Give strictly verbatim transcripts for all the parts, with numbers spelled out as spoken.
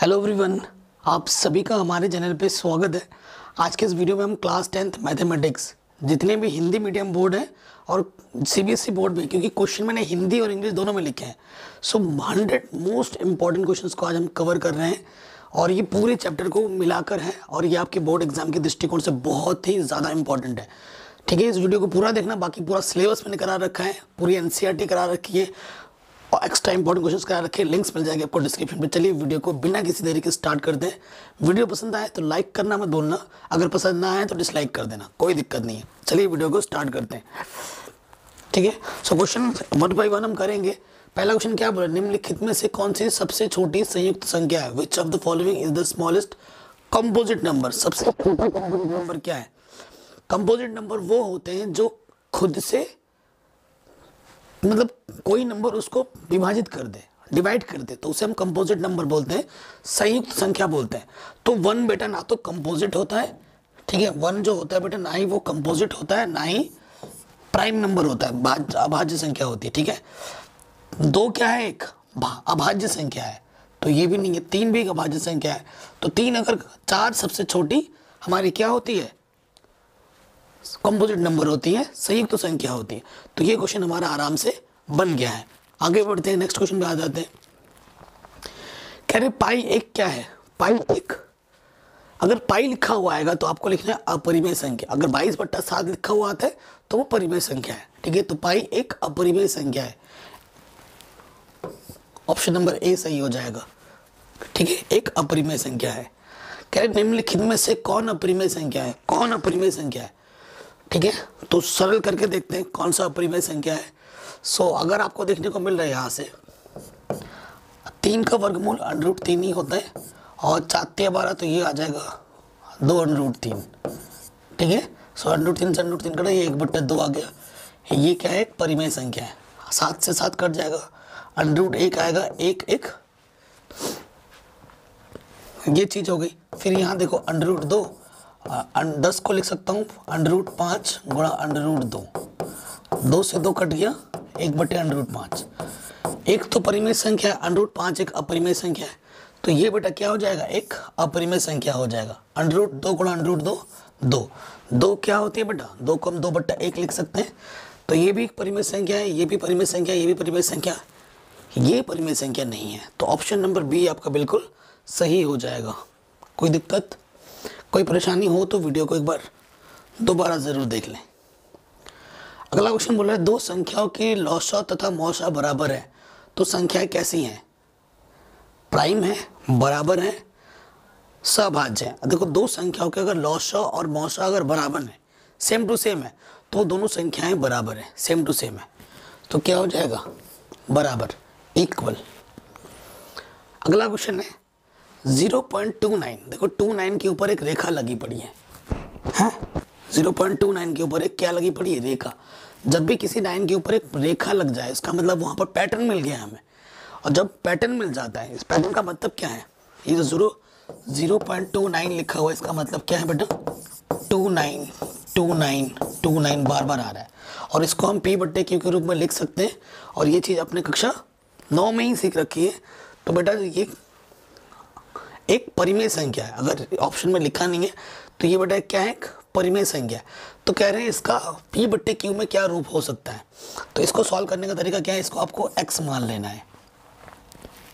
Hello everyone, आप सभी का हमारे चैनल पे स्वागत है। आज के इस वीडियो में हम क्लास टेंथ मैथमेटिक्स जितने भी हिंदी मीडियम बोर्ड है और सीबीएसई बोर्ड भी, क्योंकि क्वेश्चन मैंने हिंदी और इंग्लिश दोनों में लिखे हैं, so hundred most important questions को आज हम कवर कर रहे हैं और ये पूरे चैप्टर को मिलाकर है और ये आपके बोर्ड एग्जाम के दृष्टिकोण से बहुत ही ज़्यादा इंपॉर्टेंट है। ठीक है, इस वीडियो को पूरा देखना। बाकी पूरा सिलेबस मैंने करा रखा है, पूरी एनसीईआरटी करा रखी है और एक्स्ट्रा इंपॉर्टेंट क्वेश्चंस करा रखे, लिंक्स मिल जाएंगे आपको डिस्क्रिप्शन में। चलिए वीडियो को बिना किसी देरी के स्टार्ट करते हैं। वीडियो पसंद आए तो लाइक करना मत भूलना, अगर पसंद ना आए तो डिसलाइक कर देना, कोई दिक्कत नहीं है। चलिए वीडियो को स्टार्ट करते हैं। ठीक है, so question one by one हम करेंगे। पहला क्वेश्चन क्या बोला, निम्नलिखित में से कौन सी सबसे छोटी संयुक्त संख्या है? Which of the following is the smallest composite number? सबसे छोटा कंपोजिट नंबर क्या है? कंपोजिट नंबर वो होते हैं जो खुद से, मतलब कोई नंबर उसको विभाजित कर दे, डिवाइड कर दे, तो उसे हम कंपोजिट नंबर बोलते हैं, संयुक्त संख्या बोलते हैं। तो वन बेटा ना तो कंपोजिट होता है, ठीक है, वन जो होता है बेटा ना ही वो कंपोजिट होता है ना ही प्राइम नंबर होता है, भाज्य अभाज्य संख्या होती है। ठीक है, दो क्या है, एक अभाज्य संख्या है, तो ये भी नहीं है। तीन भी एक अभाज्य संख्या है, तो तीन, अगर चार सबसे छोटी हमारी क्या होती है, कंपोजिट नंबर होती है, संयुक्त तो संख्या होती है। तो ये क्वेश्चन हमारा आराम से बन गया है। आगे बढ़ते हैं, नेक्स्ट क्वेश्चन पे आ जाते हैं। कह रहे पाई एक क्या है? पाई एक, अगर पाई लिखा हुआ आएगा तो आपको लिखना है अपरिमेय संख्या, अगर बाईस बट्टा सात लिखा हुआ आता है तो वो परिमेय संख्या है। ठीक है, तो पाई एक अपरिमेय संख्या है, ऑप्शन नंबर ए सही हो जाएगा। ठीक है, एक अपरिमेय संख्या है। कह रहे निम्नलिखित में से कौन अपरिमेय संख्या है? कौन अपरिमेय संख्या है? ठीक है, तो सरल करके देखते हैं कौन सा अपरिमेय संख्या है। सो so, अगर आपको देखने को मिल रहा है यहाँ से तीन का वर्गमूल अंडर रूट तीन ही होता है और चार बारह, तो ये आ जाएगा दो अंडर रूट तीन। ठीक है, सो अंडर रूट तीन से अंडर रूट तीन कटा, ये एक बट्टा दो आ गया। ये क्या है, एक परिमेय संख्या है। सात से सात कट जाएगा, अंडर रूट एक आएगा, एक एक, ये चीज़ हो गई। फिर यहाँ देखो अंडर रूट दो, दस को लिख सकता हूँ अंडर रूट पाँच गुणा अंडर रूट दो, दो से दो कट गया, एक बटे अंडर रूट पाँच। एक तो परिमेय संख्या है अंडर रूट पाँच, एक अपरिमेय संख्या है, तो ये बेटा क्या हो जाएगा, एक अपरिमेय संख्या हो जाएगा। अंडर रूट दो गुणा अंडर रूट दो, दो दो क्या होती है बेटा, दो को हम दो बट्टा एक लिख सकते हैं, तो ये भी एक परिमेय संख्या है, ये भी परिमेय संख्या है, ये भी परिमेय संख्या, ये परिमेय संख्या नहीं है, तो ऑप्शन नंबर बी आपका बिल्कुल सही हो जाएगा। कोई दिक्कत, कोई परेशानी हो तो वीडियो को एक बार दोबारा ज़रूर देख लें। अगला क्वेश्चन बोल रहा है दो संख्याओं के लौसा तथा मौसा बराबर है, तो संख्याएं कैसी हैं? प्राइम है, बराबर है, सभाज्य है। देखो दो संख्याओं के अगर लौसा और मौसा अगर बराबर है, सेम टू सेम है, तो दोनों संख्याएं बराबर है, सेम टू सेम है, तो क्या हो जाएगा, बराबर, इक्वल। अगला क्वेश्चन है जीरो पॉइंट टू नाइन, देखो टू नाइन के ऊपर एक रेखा लगी पड़ी है, है? जीरो पॉइंट टू नाइन के ऊपर एक क्या लगी पड़ी है, रेखा। जब भी किसी नाइन के ऊपर एक रेखा लग जाए उसका मतलब वहाँ पर पैटर्न मिल गया हमें, और जब पैटर्न मिल जाता है, इस पैटर्न का मतलब क्या है, ये जो zero zero point two nine लिखा हुआ है इसका मतलब क्या है बेटा, two nine two nine two nine बार बार आ रहा है, और इसको हम पी बट्टे क्यू के रूप में लिख सकते हैं, और ये चीज़ अपने कक्षा नौ में ही सीख रखी है। तो बेटा ये एक परिमेय संख्या है, अगर ऑप्शन में लिखा नहीं है तो ये बेटा क्या है, एक परिमेय संख्या है। तो कह रहे हैं इसका पी बट्टे क्यू में क्या रूप हो सकता है, तो इसको सॉल्व करने का तरीका क्या है, इसको आपको एक्स मान लेना है।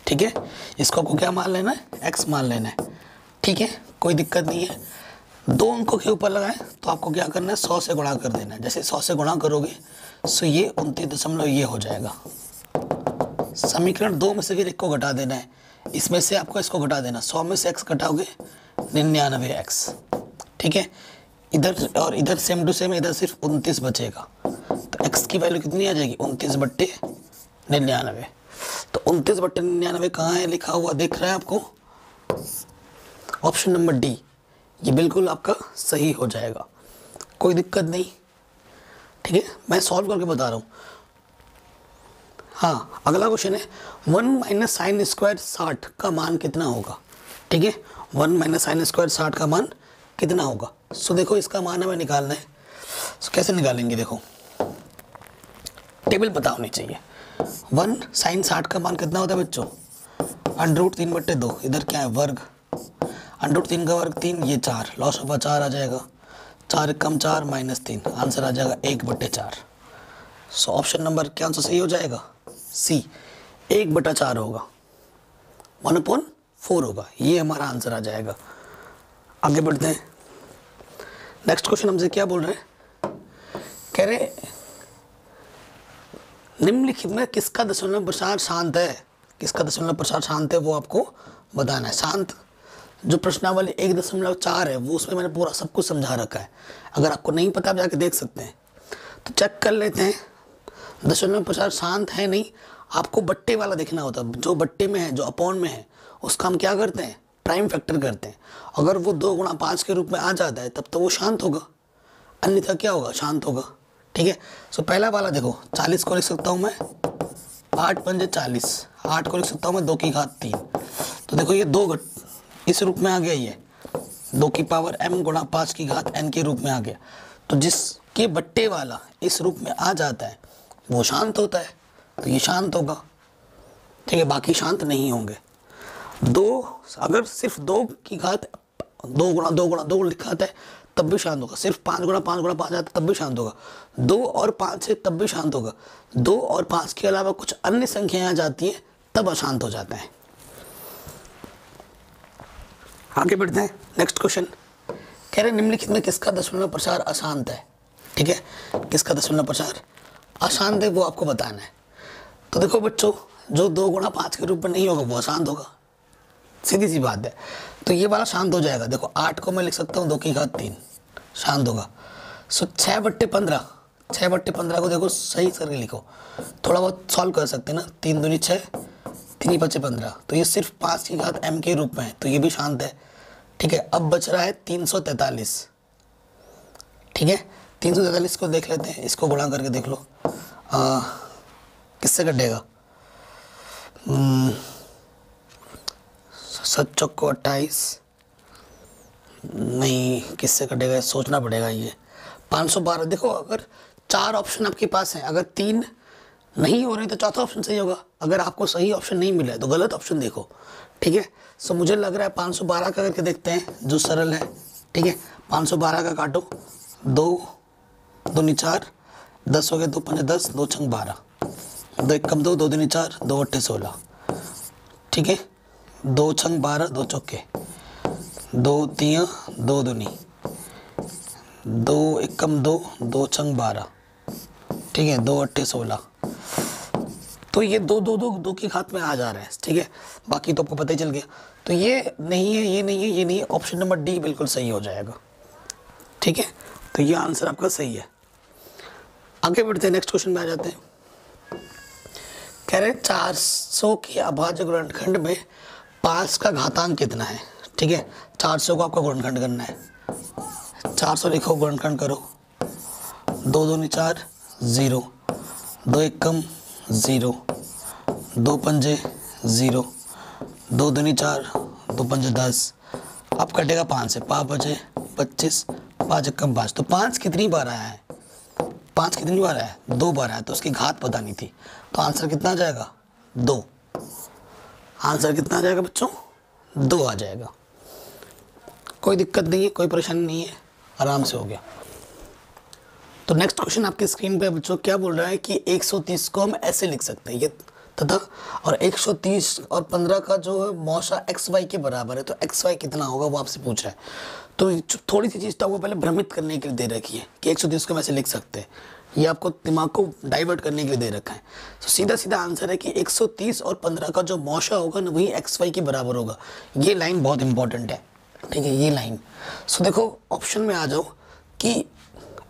ठीक है, इसको आपको क्या मान लेना है, एक्स मान लेना है। ठीक है, कोई दिक्कत नहीं है। दो अंकों के ऊपर लगाएं तो आपको क्या करना है, सौ से गुणा कर देना है। जैसे सौ से गुणा करोगे सो ये उनतीस दशमलव ये हो जाएगा। समीकरण दो में से फिर एक को घटा देना है, इसमें से आपको इसको घटा देना, सौ में से एक्स घटाओगे निन्यानवे एक्स। ठीक है, इधर और इधर सेम टू सेम, इधर सिर्फ उनतीस बचेगा, तो एक्स की वैल्यू कितनी आ जाएगी, उनतीस बट्टे निन्यानवे। तो उनतीस बट्टे निन्यानवे कहाँ है लिखा हुआ, देख रहा है आपको, ऑप्शन नंबर डी, ये बिल्कुल आपका सही हो जाएगा, कोई दिक्कत नहीं। ठीक है, मैं सॉल्व करके बता रहा हूँ। हाँ, अगला क्वेश्चन है वन माइनस साइन स्क्वायर साठ का मान कितना होगा? ठीक है, वन माइनस साइन स्क्वायर साठ का मान कितना होगा? सो देखो इसका मान हमें निकालना है, सो कैसे निकालेंगे, देखो टेबल पता होनी चाहिए। वन साइन साठ का मान कितना होता है बच्चों, अंडर रूट तीन बट्टे दो, इधर क्या है वर्ग, अंडर रूट तीन का वर्ग तीन, ये चार, लॉस ऑफ चार आ जाएगा, चार कम चार माइनस तीन, आंसर आ जाएगा एक बट्टे चार। सो ऑप्शन नंबर क्या आंसर सही हो जाएगा सी, एक बटा चार होगा, वन अपॉन फोर होगा, ये हमारा आंसर आ जाएगा। आगे बढ़ते हैं, नेक्स्ट क्वेश्चन हमसे क्या बोल रहे हैं, कह रहे हैं निम्नलिखित में किसका दशमलव प्रसार शांत है, किसका दशमलव प्रसार शांत है वो आपको बताना है। शांत जो प्रश्नावली एक दशमलव चार है वो उसमें मैंने पूरा सब कुछ समझा रखा है, अगर आपको नहीं पता आप जाके देख सकते हैं। तो चेक कर लेते हैं दशमलव प्रसार शांत है नहीं, आपको बट्टे वाला देखना होता है, जो बट्टे में है, जो अपॉन में है, उसका हम क्या करते हैं प्राइम फैक्टर करते हैं। अगर वो दो गुणा पाँच के रूप में आ जाता है तब तो वो शांत होगा, अन्यथा क्या होगा शांत होगा। ठीक है, सो पहला वाला देखो, चालीस को लिख सकता हूँ मैं, आठ पंजे चालीस, आठ को लिख सकता हूँ मैं दो की घात तीन, तो देखो ये दो घट इस रूप में आ गया, ये दो की पावर m गुणा पाँच की घात n के रूप में आ गया। तो जिसके बट्टे वाला इस रूप में आ जाता है वो शांत होता है, तो ये शांत होगा। ठीक है, बाकी शांत नहीं होंगे। दो अगर सिर्फ दो की घात दो गुणा दो गुणा दो लिखा है तब भी शांत होगा, सिर्फ पाँच गुणा पाँच गुणा पाँच आता तब भी शांत होगा, दो और पाँच से तब भी शांत होगा, दो और पाँच के अलावा कुछ अन्य संख्याएं आ जाती हैं तब अशांत हो जाता है। आगे बढ़ते हैं, नेक्स्ट क्वेश्चन कह रहे निम्नलिखित में किसका दशमलव प्रसार अशांत है। ठीक है, किसका दशमलव प्रसार अशांत है वो आपको बताना है। तो देखो बच्चों, जो दो गुणा पाँच के रूप में नहीं होगा वो अशांत होगा, सीधी सी बात है। तो ये वाला शांत हो जाएगा, देखो आठ को मैं लिख सकता हूँ दो की घात तीन, शांत होगा। सो छः बट्टे पंद्रह, छः बट्टे पंद्रह को देखो सही करके लिखो, थोड़ा बहुत सॉल्व कर सकते हैं ना, तीन दूनी छः, तीन बच्चे पंद्रह, तो ये सिर्फ पाँच की घात m के रूप में है तो ये भी शांत है। ठीक है, अब बच रहा है तीन सौ तैंतालीस। ठीक है, तीन सौ तैंतालीस को देख लेते हैं, इसको गुणा करके देख लो किससे कटेगा, सत चौको अट्ठाईस, नहीं किससे कटेगा सोचना पड़ेगा, ये पाँच सौ बारह। देखो अगर चार ऑप्शन आपके पास हैं, अगर तीन नहीं हो रहे तो चौथा ऑप्शन सही होगा, अगर आपको सही ऑप्शन नहीं मिला है तो गलत ऑप्शन देखो। ठीक है, सो मुझे लग रहा है पाँच सौ बारह का करके देखते हैं जो सरल है। ठीक है, पाँच सौ बारह का काटो, दो दूनी चार, दस हो गया, दो पंजे दस, दो छंग बारह, दो एक कम दो, दो दूनी चार, दो अट्ठे सोलह। ठीक है, दो छंग बारह, दो चौके दो, तिया दो दुनी, दो एकम दो, दो छंग बारह। ठीक है, दो अट्ठे सोलह, तो ये दो दो दो दो की घात में आ जा रहा है। ठीक है, बाकी तो आपको पता ही चल गया। तो ये नहीं है, ये नहीं है, ये नहीं है, ऑप्शन नंबर डी बिल्कुल सही हो जाएगा। ठीक है, तो ये आंसर आपका सही है। आगे बढ़ते हैं, नेक्स्ट क्वेश्चन में आ जाते हैं। कह रहे हैं चार सौ के अभाज्य गुणनखंड में पाँच का घातांक कितना है। ठीक है, चार सौ को आपका गुणनखंड करना है, चार सौ लिखो गुणनखंड करो, दो दूनी चार ज़ीरो, दो एक कम ज़ीरो, दो पंजे ज़ीरो, दो दूनी चार, दो पंजे दस, अब कटेगा पाँच से, पाँच बजे पच्चीस, पाँच एक कम पाँच। तो पाँच कितनी बार आया है, पाँच कितनी बार आया है, दो बार आया, तो उसकी घात पता नहीं थी, तो आंसर कितना आ जाएगा दो, आंसर कितना आ जाएगा बच्चों दो आ जाएगा। कोई दिक्कत नहीं है, कोई परेशानी नहीं है, आराम से हो गया। तो नेक्स्ट क्वेश्चन आपकी स्क्रीन पे बच्चों क्या बोल रहा है कि एक सौ तीस को हम ऐसे लिख सकते हैं ये तथा, और एक सौ तीस और पंद्रह का जो है मौसा एक्स वाई के बराबर है, तो एक्स वाई कितना होगा वो आपसे पूछ रहा है। तो थोड़ी सी चीज़ तो आपको पहले भ्रमित करने के लिए दे रखी है कि एक सौ तीस को हम ऐसे लिख सकते हैं, ये आपको दिमाग को डाइवर्ट करने के लिए दे रखा है। तो सीधा सीधा आंसर है कि एक सौ तीस और पंद्रह का जो मौसा होगा ना वही एक्स वाई के बराबर होगा, ये लाइन बहुत इंपॉर्टेंट है। ठीक है, ये लाइन, सो देखो ऑप्शन में आ जाओ कि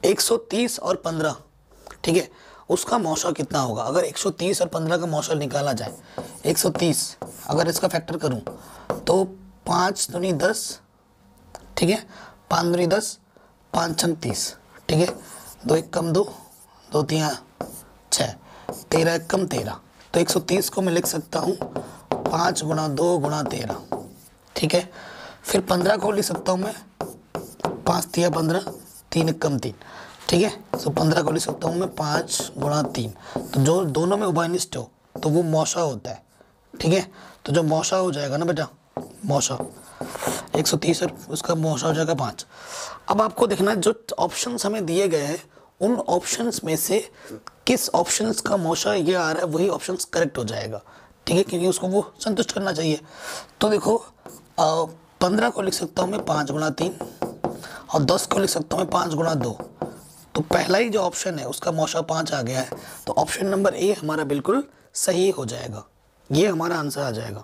एक सौ तीस और पंद्रह, ठीक है, उसका मौसा कितना होगा। अगर एक सौ तीस और पंद्रह का मौसा निकाला जाए, एक सौ तीस अगर इसका फैक्टर करूँ तो पाँच दूनी दस, ठीक है, पाँच दूनी दस, पाँच छंग तीस, ठीक है, दो एक कम दो, दो तिया छः, तेरह एक कम तेरह, तो एक सौ तीस को मैं लिख सकता हूँ पाँच गुणा दो गुणा तेरह। ठीक है, फिर पंद्रह को लिख सकता हूँ मैं पाँच तिया पंद्रह, तीन एक कम तीन। ठीक है, सो पंद्रह को लिख सकता हूँ मैं पाँच गुणा तीन, तो जो दोनों में उभयनिष्ठ हो तो वो मौसा होता है। ठीक है। तो जो मौसा हो जाएगा ना बेटा, मौसा एक सौ तीस उसका मौसा हो जाएगा पाँच। अब आपको देखना जो ऑप्शंस हमें दिए गए हैं उन ऑप्शंस में से किस ऑप्शंस का मौसा ये आ रहा है वही ऑप्शंस करेक्ट हो जाएगा, ठीक है, क्योंकि उसको वो संतुष्ट करना चाहिए। तो देखो पंद्रह को लिख सकता हूँ मैं पाँच गुणा तीन और दस को लिख सकता हूँ मैं पाँच गुणा दो। तो पहला ही जो ऑप्शन है उसका मौसा पाँच आ गया है, तो ऑप्शन नंबर ए हमारा बिल्कुल सही हो जाएगा, ये हमारा आंसर आ जाएगा।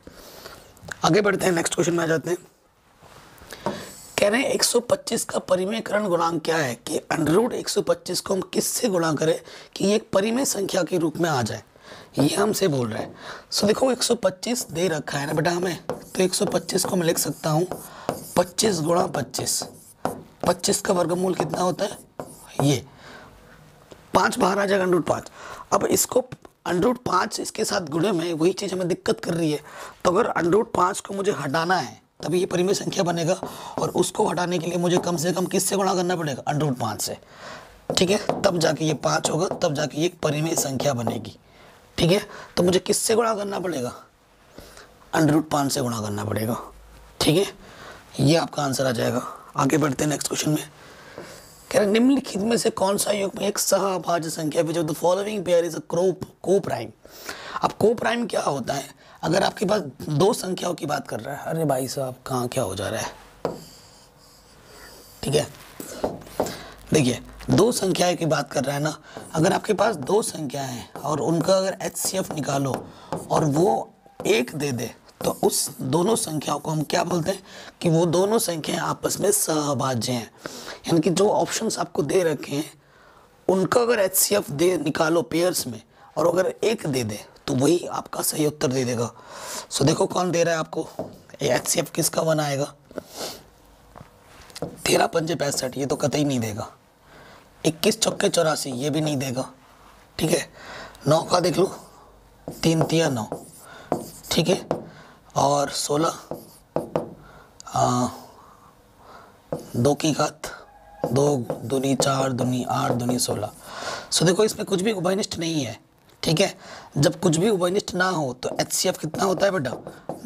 आगे बढ़ते हैं, नेक्स्ट क्वेश्चन में आ जाते हैं। कह रहे हैं एक सौ पच्चीस का परिमेयकरण गुणांक क्या है कि अंडर रूट एक सौ पच्चीस को हम किससे गुणा करें कि ये एक परिमेय संख्या के रूप में आ जाए, ये हमसे बोल रहा है। सो देखो एक सौ पच्चीस दे रखा है ना बेटा हमें, तो एक सौ पच्चीस को मैं लिख सकता हूँ पच्चीस गुणा पच्चीस। पच्चीस का वर्गमूल कितना होता है, ये पाँच बाहर आ जाएगा अंडर रूट पाँच। अब इसको अंडर रूट पाँच इसके साथ गुणे में वही चीज़ हमें दिक्कत कर रही है, तो अगर अंडर रूट पाँच को मुझे हटाना है तभी ये परिमेय संख्या बनेगा, और उसको हटाने के लिए मुझे कम से कम किससे गुणा करना पड़ेगा, अंडर रूट पाँच से, ठीक है, तब जाके ये पाँच होगा, तब जाके ये परिमेय संख्या बनेगी, ठीक है। तो मुझे किससे गुणा करना पड़ेगा, अंडर रूट पाँच से गुणा करना पड़ेगा, ठीक है, ये आपका आंसर आ जाएगा। आगे बढ़ते हैं नेक्स्ट क्वेश्चन में। कह रहे निम्नलिखित में से कौन सा युग्म में एक सहभाज्य संख्या which of the following pair is a coprime. अब को प्राइम क्या होता है, अगर आपके पास दो संख्याओं की बात कर रहा है, अरे भाई साहब कहाँ क्या हो जा रहा है, ठीक है, देखिए दो संख्याएं की बात कर रहा है ना, अगर आपके पास दो संख्या हैं और उनका अगर एच सी एफ निकालो और वो एक दे दे तो उस दोनों संख्याओं को हम क्या बोलते हैं कि वो दोनों संख्याएं आपस में सहभाज्य हैं, यानी कि जो ऑप्शंस आपको दे रखे हैं उनका अगर एच सी एफ दे निकालो पेयर्स में और अगर एक दे दे तो वही आपका सही उत्तर दे देगा। सो देखो कौन दे रहा है आपको, एच सी एफ किसका वन आएगा, तेरह पंजे पैंसठ, ये तो कतई नहीं देगा। इक्कीस चौके चौरासी, ये भी नहीं देगा, ठीक है। नौ का देख लो, तीन तिया नौ, ठीक है, और सोलह, दो की घात दो, दूनी चार, दूनी आठ, दूनी सोलह। सो देखो इसमें कुछ भी उभयनिष्ठ नहीं है, ठीक है। जब कुछ भी उभयनिष्ठ ना हो तो एच सी एफ कितना होता है बेटा,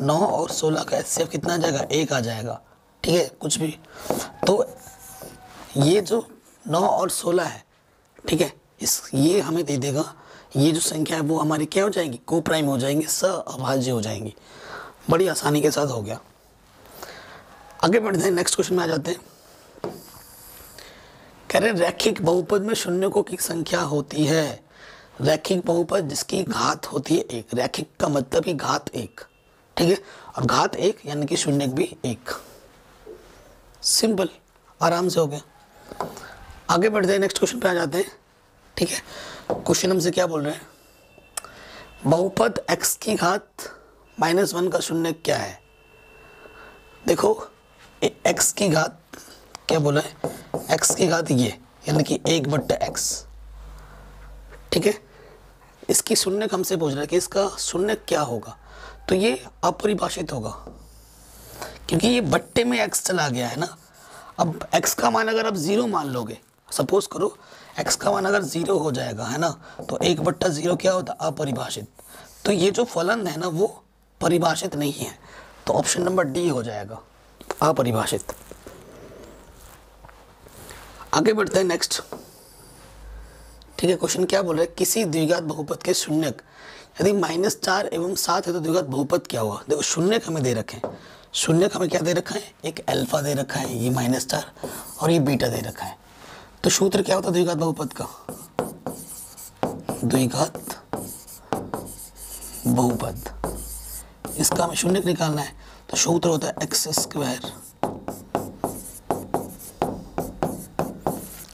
नौ और सोलह का एच सी एफ कितना आ जाएगा, एक आ जाएगा, ठीक है, कुछ भी। तो ये जो नौ और सोलह है, ठीक है, इस ये हमें दे देगा, ये जो संख्या है वो हमारी क्या हो जाएगी, को प्राइम हो जाएंगी, सहभाज्य हो जाएंगी। बड़ी आसानी के साथ हो गया। आगे बढ़ते हैं, नेक्स्ट क्वेश्चन में आ जाते हैं। कह रहे रैखिक बहुपद में शून्य को की संख्या होती है, रैखिक बहुपद जिसकी घात होती है एक, रैखिक का मतलब ही घात एक, ठीक है, और घात एक यानी कि शून्य भी एक, सिंपल, आराम से हो गया। आगे बढ़ते हैं, नेक्स्ट क्वेश्चन पे आ जाते हैं, ठीक है। क्वेश्चन हमसे क्या बोल रहे हैं, बहुपद x की घात माइनस वन का शून्य क्या है। देखो x की घात क्या बोला है, x की घात ये यानी कि एक बट्टा एक्स, ठीक है। इसकी शून्य हमसे पूछ रहा है कि इसका शून्य क्या होगा, तो ये अपरिभाषित होगा क्योंकि ये बट्टे में x चला गया है ना। अब x का मान अगर आप ज़ीरो मान लोगे, सपोज करो x का मान अगर ज़ीरो हो जाएगा है ना, तो एक बट्टा ज़ीरो क्या होता है, अपरिभाषित। तो ये जो फलन है ना वो परिभाषित नहीं है, तो ऑप्शन नंबर डी हो जाएगा, अपरिभाषित। आगे बढ़ते हैं नेक्स्ट, ठीक है। क्वेश्चन क्या बोल रहे हैं, किसी द्विघात बहुपद के शून्यक यदि माइनस चार एवं सात है तो द्विघात बहुपद क्या हुआ। देखो शून्यक हमें दे रखें, शून्यक हमें क्या दे रखा है, एक अल्फा दे रखा है, ये माइनस चार और ये बीटा दे रखा है। तो सूत्र क्या होता है द्विघात बहुपद का, द्विघात बहुपद, इसका हमें शून्यक निकालना है, तो सूत्र होता है एक्स स्क्वायर,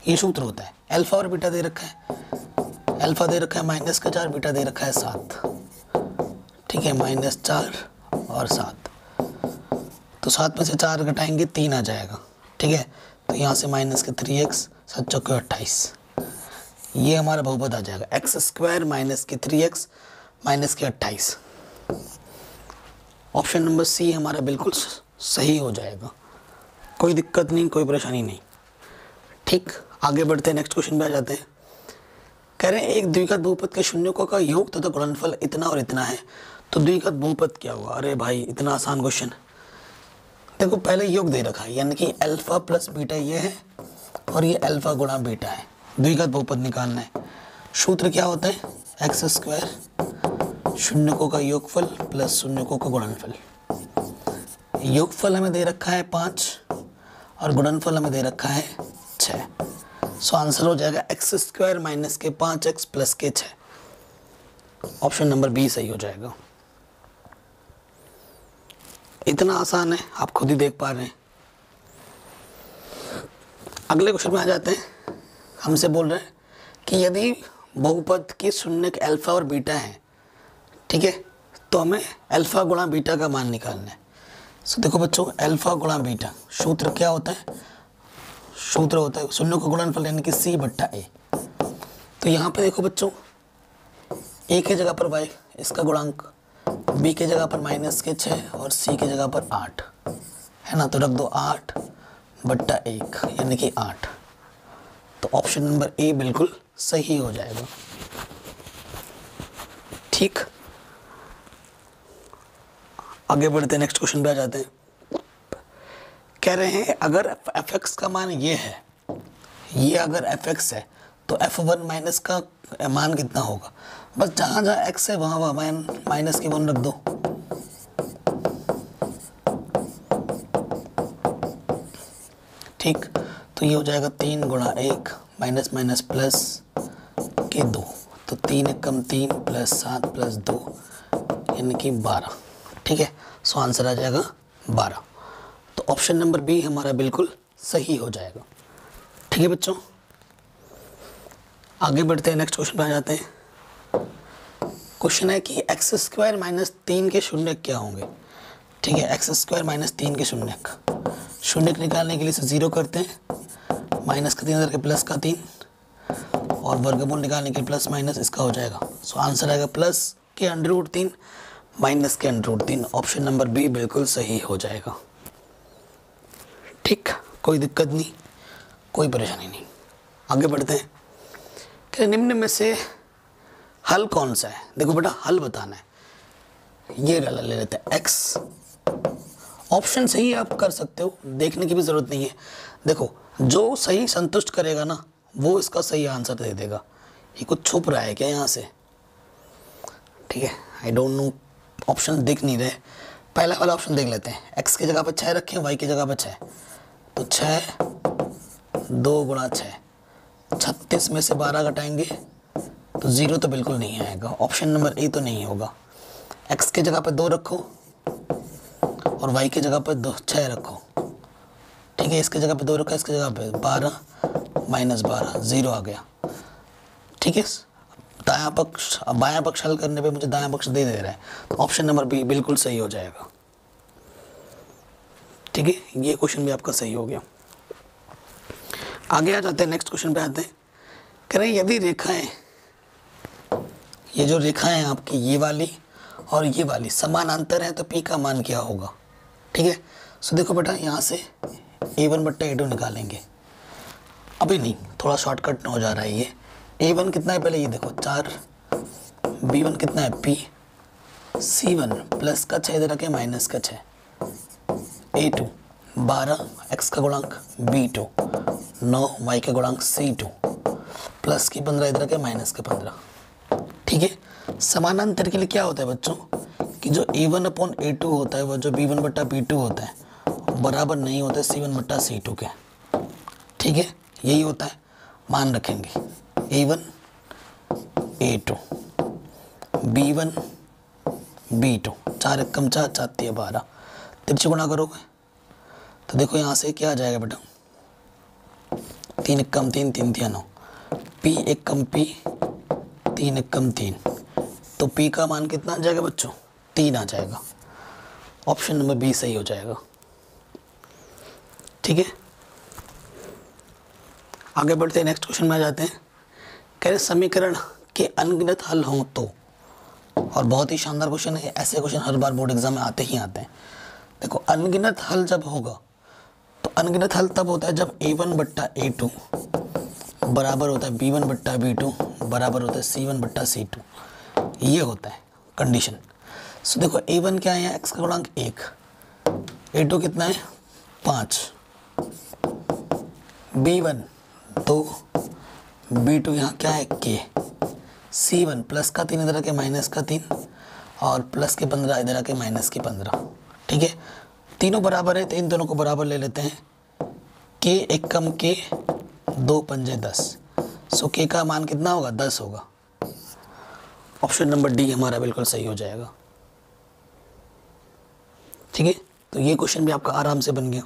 ये सूत्र होता है। अल्फा और बीटा दे रखा है, अल्फा दे रखा है माइनस का चार, बीटा दे रखा है सात, ठीक है, माइनस चार और सात, तो सात में से चार घटाएंगे तीन आ जाएगा, ठीक है। तो यहाँ से माइनस के थ्री एक्स, सात चौके अट्ठाईस, ये हमारा बहुपद आ जाएगा, एक्स स्क्वायर माइनस के थ्री एक्स माइनस के अट्ठाईस। ऑप्शन नंबर सी हमारा बिल्कुल सही हो जाएगा, कोई दिक्कत नहीं, कोई परेशानी नहीं, ठीक। आगे बढ़ते हैं, नेक्स्ट क्वेश्चन पे आ जाते हैं। कह रहे हैं एक द्विघात बहुपद के शून्यों का योग तथा गुणनफल इतना और इतना है, तो द्विघात बहुपद क्या हुआ? अरे भाई इतना आसान क्वेश्चन। देखो पहले योग दे रखा है, यानी कि अल्फा प्लस बीटा ये है और ये अल्फा गुणा बीटा है। द्विघात बहुपद निकालना है। सूत्र क्या होता है? एक्स स्क्वायर शून्यकों का योगफल प्लस शून्यकों का गुणनफल। योगफल हमें दे रखा है पाँच और गुणनफल हमें दे रखा है छः। सो आंसर हो जाएगा एक्स स्क्वायर माइनस के पाँच एक्स प्लस के छः। ऑप्शन नंबर बी सही हो जाएगा। इतना आसान है, आप खुद ही देख पा रहे हैं। अगले क्वेश्चन में आ जाते हैं। हमसे बोल रहे हैं कि यदि बहुपद की शून्य के अल्फा और बीटा है, ठीक है, तो हमें अल्फा गुणा बीटा का मान निकालना है। सो देखो बच्चों, अल्फा गुणा बीटा सूत्र क्या होता है? सूत्र होता है शून्य का गुणनफल, यानी कि सी बट्टा ए। तो यहाँ पे देखो बच्चों, ए के जगह पर वाई इसका गुणांक, बी के जगह पर माइनस के छः और सी के जगह पर आठ है ना, तो रख दो आठ बट्टा एक यानी कि आठ। तो ऑप्शन नंबर ए बिल्कुल सही हो जाएगा। ठीक, आगे बढ़ते नेक्स्ट क्वेश्चन पे आ जाते हैं। कह रहे हैं अगर एफ एक्स का मान ये है, ये अगर एफ एक्स है तो एफ वन माइनस का मान कितना होगा? बस जहाँ जहाँ एक्स है वहाँ वहाँ मान माइनस के वन रख दो। ठीक, तो ये हो जाएगा तीन गुणा एक माइनस माइनस प्लस के दो। तो तीन एक कम तीन प्लस सात प्लस दो यानी कि बारह। ठीक है, सो आंसर आ जाएगा बारह। तो ऑप्शन नंबर बी हमारा बिल्कुल सही हो जाएगा। ठीक है बच्चों, आगे बढ़ते हैं, नेक्स्ट क्वेश्चन पर आ जाते हैं। क्वेश्चन है कि एक्स स्क्वायर माइनस तीन के शून्य क्या होंगे? ठीक है, एक्स स्क्वायर माइनस तीन के शून्य, शून्य निकालने के लिए इसे जीरो करते हैं, माइनस का तीन हज़ार के प्लस का तीन और वर्गमूल निकालने के लिए प्लस माइनस इसका हो जाएगा। सो आंसर आएगा प्लस के अंडर रूट तीन माइनस के अंडर रूट तीन। ऑप्शन नंबर बी बिल्कुल सही हो जाएगा। ठीक, कोई दिक्कत नहीं, कोई परेशानी नहीं। आगे बढ़ते हैं कि निम्न में से हल कौन सा है? देखो बेटा हल बताना है। ये वाला ले लेते हैं एक्स। ऑप्शन सही आप कर सकते हो, देखने की भी ज़रूरत नहीं है। देखो जो सही संतुष्ट करेगा ना वो इसका सही आंसर दे देगा। ये कुछ छुप रहा है क्या यहाँ से? ठीक है, आई डोंट नो, ऑप्शन दिख नहीं रहे। पहला वाला ऑप्शन देख लेते हैं। एक्स की जगह पर छः रखें, वाई की जगह पर छः, तो छः दो गुणा छः छत्तीस में से बारह घटाएंगे तो ज़ीरो तो बिल्कुल नहीं आएगा। ऑप्शन नंबर ए तो नहीं होगा। एक्स की जगह पर दो रखो और वाई की जगह पर दो छः रखो। ठीक है, इसके जगह पे दो रखा, इसके जगह पे बारह माइनस बारह ज़ीरो आ गया। ठीक है, दायां पक्ष बायां पक्ष हल करने पे मुझे दायां पक्ष दे दे रहा है, तो ऑप्शन नंबर बी बिल्कुल सही हो जाएगा। ठीक है, ये क्वेश्चन भी आपका सही हो गया। आगे आ जाते हैं, नेक्स्ट क्वेश्चन पे आते हैं। कह रहे हैं यदि रेखाएँ, ये जो रेखाएँ हैं आपकी, ये वाली और ये वाली समानांतर है तो पी का मान क्या होगा? ठीक है, सो देखो बेटा यहाँ से ए वन बट्टा ए टू निकालेंगे। अभी नहीं, थोड़ा शॉर्टकट ना हो जा रहा है। ये ए वन कितना है पहले ये देखो चार, बी वन कितना है पी, सी वन प्लस का छः इधर के माइनस का छः, ए टू बारह एक्स का गुणांक, बी टू नौ वाई का गुणांक, सी टू प्लस की पंद्रह इधर के माइनस के पंद्रह। ठीक है, समानांतर के लिए क्या होता है बच्चों कि जो A one upon A two होता है वह जो बी वन बट्टा बी टू होता है बराबर नहीं होता है सी वन बट्टा सी टू के। ठीक है, यही होता है, मान रखेंगे A one A two B one B two, चार एक कम चार चाहती है बारह, तिरछी गुणा करोगे तो देखो यहाँ से क्या आ जाएगा बेटा, तीन एक कम तीन तीन तीन नौ, पी एक कम पी तीन एक कम तीन, तो पी का मान कितना आ जाएगा बच्चों? तीन आ जाएगा। ऑप्शन नंबर बी सही हो जाएगा। ठीक है, आगे बढ़ते हैं, नेक्स्ट क्वेश्चन में आ जाते हैं। कह रहे समीकरण के अनगिनत हल हों तो, और बहुत ही शानदार क्वेश्चन है, ऐसे क्वेश्चन हर बार बोर्ड एग्जाम में आते ही आते हैं। देखो अनगिनत हल जब होगा तो अनगिनत हल तब होता है जब ए वन बट्टा ए टू बराबर होता है बी वन बट्टा बी टू बराबर होता है सी वन बट्टा सी टू, ये होता है कंडीशन। सो देखो ए वन क्या है, एक्स का गुणांक एक, ए टू कितना है पाँच, बी वन दो, बी टू यहाँ क्या है के, सी वन प्लस का तीन इधर आके माइनस का तीन और प्लस के पंद्रह इधर आके माइनस के पंद्रह। ठीक है, तीनों बराबर है तो इन दोनों को बराबर ले लेते हैं। के एक कम के, दो पंजे दस, सो के का मान कितना होगा दस होगा। ऑप्शन नंबर डी हमारा बिल्कुल सही हो जाएगा। ठीक है, तो ये क्वेश्चन भी आपका आराम से बन गया।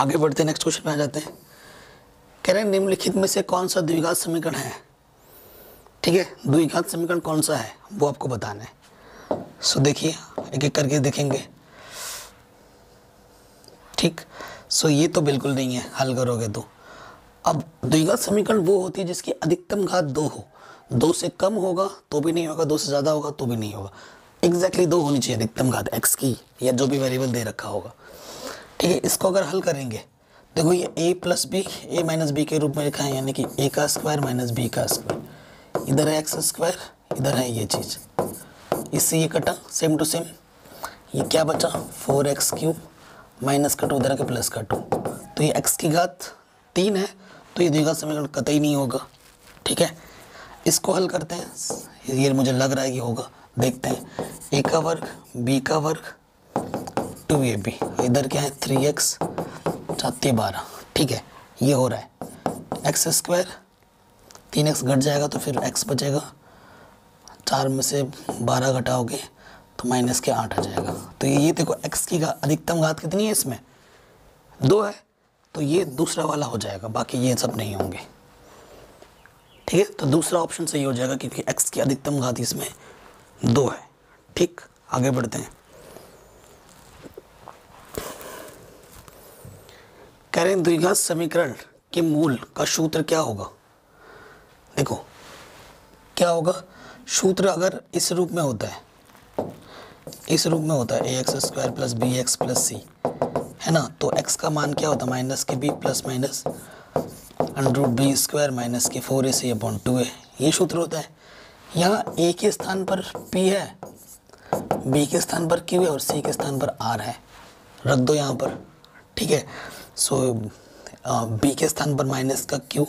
आगे बढ़ते हैं, नेक्स्ट क्वेश्चन में आ जाते हैं। कह रहे हैं निम्नलिखित में से कौन सा द्विघात समीकरण है। ठीक है, द्विघात समीकरण कौन सा है वो आपको बताना है। सो देखिए एक एक करके देखेंगे। ठीक, सो ये तो बिल्कुल नहीं है, हल करोगे तो। अब द्विघात समीकरण वो होती है जिसकी अधिकतम घात दो हो, दो से कम होगा तो भी नहीं होगा, दो से ज़्यादा होगा तो भी नहीं होगा। एग्जैक्टली दो होनी चाहिए अधिकतम घात एक्स की, या जो भी वेरिएबल दे रखा होगा। ठीक है, इसको अगर हल करेंगे, देखो ये A plus B A minus B के रूप में लिखा है, यानी कि ए का स्क्वायर माइनस बी का स्क्वायर, इधर है एक्स स्क्वायर, इधर है ये चीज़, इससे ये कटा सेम टू सेम, ये क्या बचा फोर एक्स क्यूब माइनस का टू इधर के प्लस का टू, तो ये x की घात तीन है, तो ये द्विघात समीकरण कतई नहीं होगा। ठीक है, इसको हल करते हैं, ये मुझे लग रहा है कि होगा, देखते हैं। a का वर्ग b का वर्ग टू ए बी, इधर क्या है थ्री एक्स चाहते बारह। ठीक है, ये हो रहा है एक्स स्क्वायर, तीन एक्स घट जाएगा तो फिर x बचेगा, चार में से बारह घटाओगे तो माइनस के आठ आ जाएगा। तो ये देखो x की अधिकतम घात कितनी है, इसमें दो है, तो ये दूसरा वाला हो जाएगा, बाकी ये सब नहीं होंगे। ठीक है, तो दूसरा ऑप्शन सही हो जाएगा क्योंकि x की अधिकतम घात इसमें दो है। ठीक, आगे बढ़ते हैं। कह रहे हैं द्विघात समीकरण के मूल का सूत्र क्या होगा। देखो क्या होगा सूत्र, अगर इस रूप में होता है, इस रूप में होता है A x square plus B x plus C, है ना, तो x का मान क्या होता है माइनस के B plus minus under root B square minus के four A C upon two A, ये सूत्र होता है। यहाँ a के स्थान पर p है, b के स्थान पर q है और c के स्थान पर r है, रख दो यहाँ पर। ठीक है, सो b के स्थान पर माइनस का q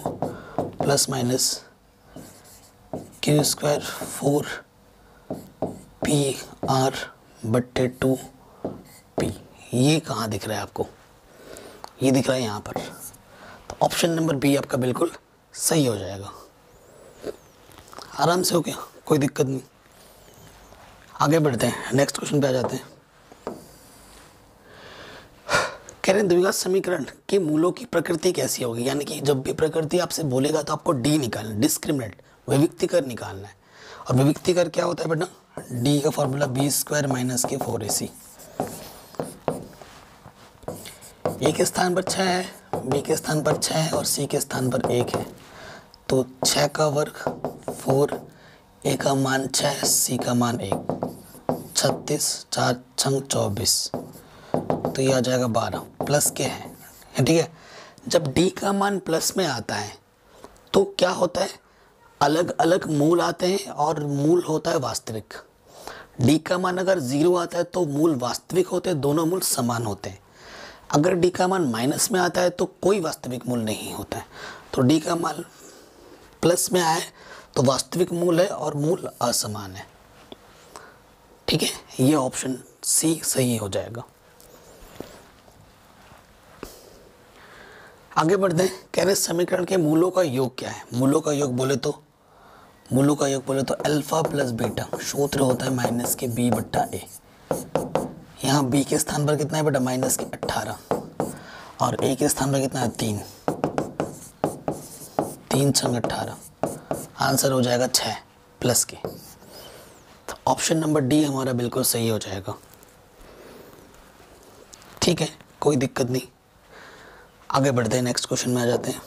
plus minus q square four P R बट्टे टू पी, ये कहाँ दिख रहा है आपको, ये दिख रहा है यहाँ पर, तो ऑप्शन नंबर बी आपका बिल्कुल सही हो जाएगा। आराम से हो गया, कोई दिक्कत नहीं। आगे बढ़ते हैं, नेक्स्ट क्वेश्चन पे आ जाते हैं। कह रहे हैं द्विघात समीकरण के मूलों की प्रकृति कैसी होगी, यानी कि जब भी प्रकृति आपसे बोलेगा तो आपको डी निकालना, डिस्क्रिमिनेंट विविक्तिकर निकालना है। और विविक्तिकर क्या होता है बेटा, डी का फॉर्मूला बी स्क्वायर माइनस के फोर ए सी, ए के स्थान पर छः है, बी के स्थान पर छः है और सी के स्थान पर एक है, तो छः का वर्ग फोर, ए का मान छः, सी का मान एक, छत्तीस चार छंग चौबीस, तो ये आ जाएगा बारह, प्लस के है। ठीक है, जब डी का मान प्लस में आता है तो क्या होता है, अलग अलग मूल आते हैं और मूल होता है वास्तविक। डी का मान अगर जीरो आता है तो मूल वास्तविक होते हैं, दोनों मूल समान होते हैं। अगर डी का मान माइनस में आता है तो कोई वास्तविक मूल नहीं होता है। तो डी का मान प्लस में आए तो वास्तविक मूल है और मूल असमान है। ठीक है, ये ऑप्शन सी सही हो जाएगा। आगे बढ़ते हैं, कह रहे समीकरण के मूलों का योग क्या है। मूलों का योग बोले तो मूलों का योग बोले तो अल्फा प्लस बीटा, सूत्र होता है माइनस के बी बट्टा ए, यहाँ बी के स्थान पर कितना है बेटा माइनस के अट्ठारह और ए के स्थान पर कितना है तीन, तीन छंग अट्ठारह, आंसर हो जाएगा छः प्लस के, तो ऑप्शन नंबर डी हमारा बिल्कुल सही हो जाएगा। ठीक है, कोई दिक्कत नहीं। आगे बढ़ते हैं, नेक्स्ट क्वेश्चन में आ जाते हैं।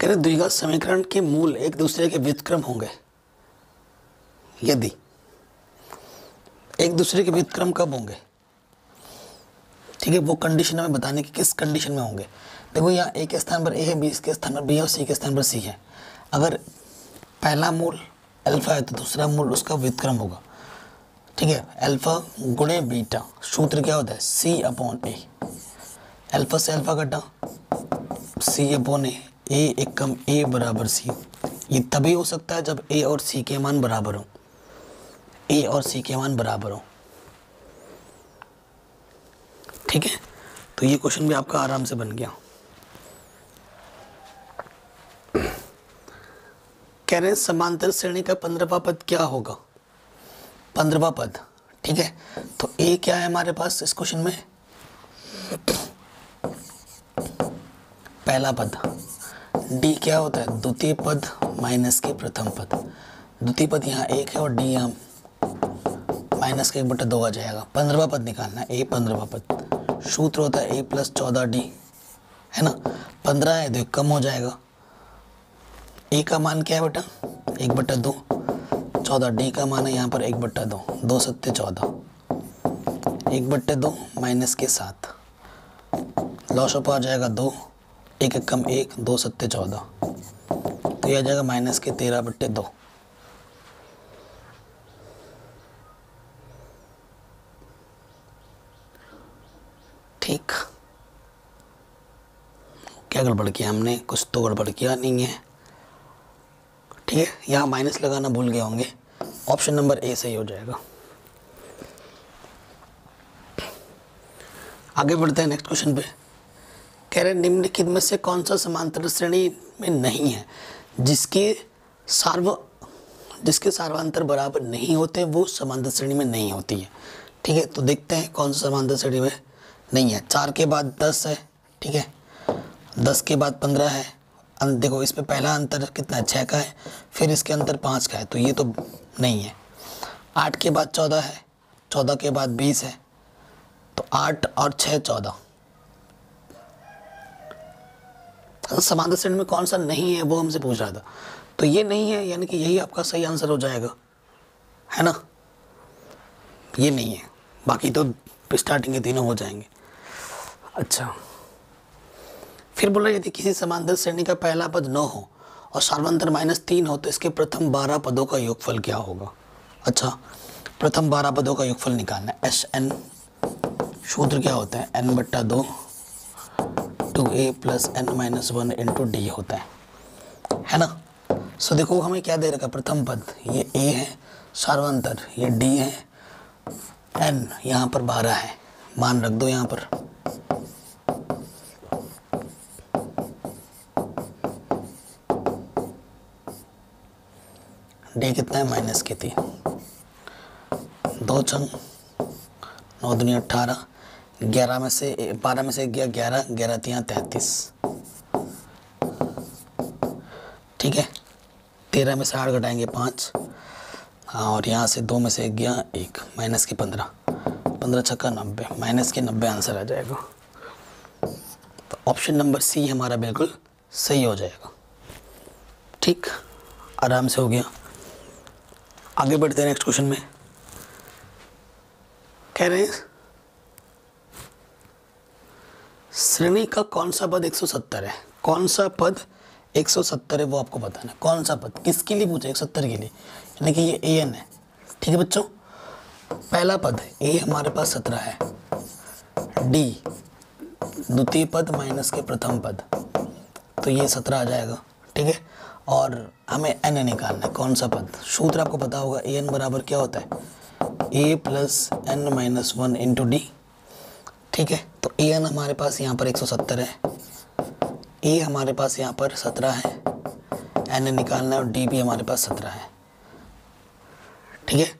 कह रहे द्विघात समीकरण के मूल एक दूसरे के व्युत्क्रम होंगे यदि, एक दूसरे के व्युत्क्रम कब होंगे। ठीक है, वो कंडीशन हमें बताने की किस कंडीशन में होंगे। देखो यहाँ ए के स्थान पर ए है, बी के स्थान पर बी है और सी के स्थान पर सी है। अगर पहला मूल अल्फा है तो दूसरा मूल उसका व्युत्क्रम होगा। ठीक है, अल्फा गुणे बीटा, सूत्र क्या होता है सी अपॉन ए। अल्फा से अल्फा कटा, सी अपॉन ए, ए एक कम ए बराबर सी। ये तभी हो सकता है जब ए और सी के मान बराबर हो, ए और सी के मान बराबर हो। ठीक है, तो ये क्वेश्चन भी आपका आराम से बन गया। कह रहे हैं समांतर श्रेणी का पंद्रहवां पद क्या होगा, पंद्रहवां पद। ठीक है, तो ए क्या है हमारे पास इस क्वेश्चन में, पहला पद। डी क्या होता है द्वितीय पद माइनस के प्रथम पद। द्वितीय पद यहाँ एक है और डी यहाँ माइनस के एक बटा दो आ जाएगा। पंद्रहवां पद निकालना है, ए पंद्रहवां पद। सूत्र होता है ए प्लस चौदह डी, है ना। पंद्रह है तो कम हो जाएगा, ए का मान क्या है बेटा एक बटा दो, चौदह डी का मान है यहाँ पर एक बट्टा दो, दो सत्ते चौदह, एक बट्टे दो माइनस के साथ लॉस ऑफ आ जाएगा दो, एक एक कम एक, दो सत्ते चौदह, तो यह आ जाएगा माइनस के तेरह बट्टे दो। ठीक, क्या गड़बड़ किया हमने, कुछ तो गड़बड़ किया नहीं है। ठीक है, यहाँ माइनस लगाना भूल गए होंगे, ऑप्शन नंबर ए सही हो जाएगा। आगे बढ़ते हैं नेक्स्ट क्वेश्चन पे। कह रहे निम्नलिखित में से कौन सा समांतर श्रेणी में नहीं है, जिसके सार्व जिसके सार्वांतर बराबर नहीं होते वो समांतर श्रेणी में नहीं होती है। ठीक है, तो देखते हैं कौन सा समांतर श्रेणी में नहीं है। चार के बाद दस है, ठीक है, दस के बाद पंद्रह है। देखो इस पे पहला अंतर कितना छः का है, फिर इसके अंतर पाँच का है, तो ये तो नहीं है। आठ के बाद चौदह है, चौदह के बाद बीस है, तो आठ और छः चौदह। समांतर श्रेणी में कौन सा नहीं है वो हमसे पूछ रहा था, तो ये नहीं है, यानी कि यही आपका सही आंसर हो जाएगा, है ना। ये नहीं है, बाकी तो स्टार्टिंग के तीनों हो जाएंगे। अच्छा, फिर बोला यदि किसी समांतर श्रेणी का पहला पद नौ हो और सार्वांतर माइनस तीन हो तो इसके प्रथम बारह पदों का योगफल क्या होगा। अच्छा, प्रथम बारह पदों का योगफल निकालना है। एस एन, सूत्र क्या होता है एन बट्टा दो two A plus N minus one into D होता है, है ना। सो देखो हमें क्या दे रखा है, प्रथम पद ये ए है, सार्वांतर ये डी है, एन यहाँ पर बारह है, मान रख दो यहाँ पर। डी कितना है माइनस के तीन, दो चंग नौ दुनिया अट्ठारह, ग्यारह में से बारह में से गया ग्यारह, ग्यारह तिया तैंतीस। ठीक है, तेरह में से आठ घटाएंगे पाँच, और यहाँ से दो में से गया एक, माइनस के पंद्रह, पंद्रह छक्का नब्बे, माइनस के नब्बे आंसर आ जाएगा। तो ऑप्शन नंबर सी हमारा बिल्कुल सही हो जाएगा। ठीक, आराम से हो गया। आगे बढ़ते हैं नेक्स्ट क्वेश्चन में। कह रहे हैं श्रेणी का कौन सा पद एक सौ सत्तर है, कौन सा पद एक सौ सत्तर है वो आपको बताना है। कौन सा पद किसके लिए पूछा, एक सौ सत्तर के लिए, यानी कि ये ए एन है। ठीक है बच्चों, पहला पद ए हमारे पास सत्रह है, डी द्वितीय पद माइनस के प्रथम पद, तो ये सत्रह आ जाएगा। ठीक है, और हमें एन निकालना है, कौन सा पद। सूत्र आपको पता होगा, ए एन बराबर क्या होता है A plus N minus one into D. ठीक है, तो ए एन हमारे पास यहाँ पर एक सौ सत्तर है, ए हमारे पास यहाँ पर सत्रह है, एन निकालना है, और डी भी हमारे पास सत्रह है। ठीक है,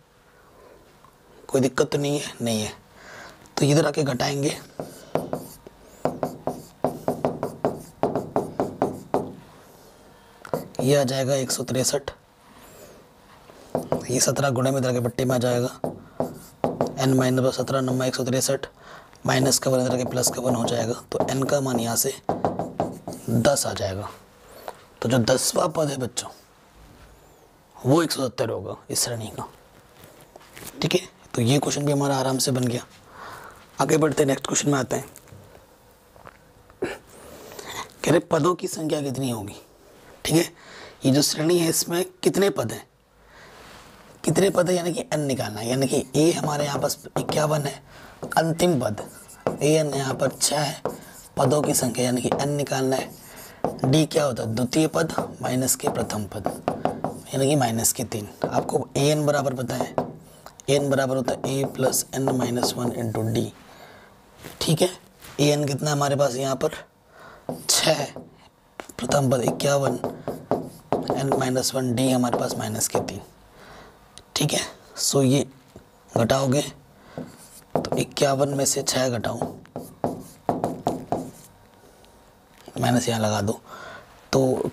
कोई दिक्कत तो नहीं है, नहीं है तो इधर आके घटाएंगे, ये आ जाएगा एक सौ तिरसठ, ये सत्रह गुणे में इधर के पट्टी में आ जाएगा, एन माइनस सत्रह नंबर एक सौ तिरसठ, माइनस का वन इधर के प्लस का वन हो जाएगा, तो एन का मान यहाँ से दस आ जाएगा। तो जो दसवां पद है बच्चों वो एक सौ सत्तर होगा इस श्रेणी का। ठीक है, तो ये क्वेश्चन भी हमारा आराम से बन गया। आगे बढ़ते नेक्स्ट क्वेश्चन में आते हैं। कह रहे पदों की संख्या कितनी होगी। ठीक है, ये जो श्रेणी है इसमें कितने पद हैं, कितने पद है यानी कि एन निकालना है। यानी कि ए हमारे यहाँ पर इक्यावन है, अंतिम पद ए एन यहाँ पर छः है, पदों की संख्या यानी कि एन निकालना है। डी क्या होता है, द्वितीय पद माइनस के प्रथम पद यानी कि माइनस के तीन। आपको ए एन बराबर पता है, एन बराबर होता है A plus N minus one into D, ठीक है। ए एन कितना हमारे पास यहाँ पर छः, प्रथम पद इक्यावन, एन माइनस वन, डी हमारे पास माइनस के तीन, ठीक है। सो ये घटाओगे तो इक्यावन में से छः घटाओ माइनस यहाँ लगा दो तो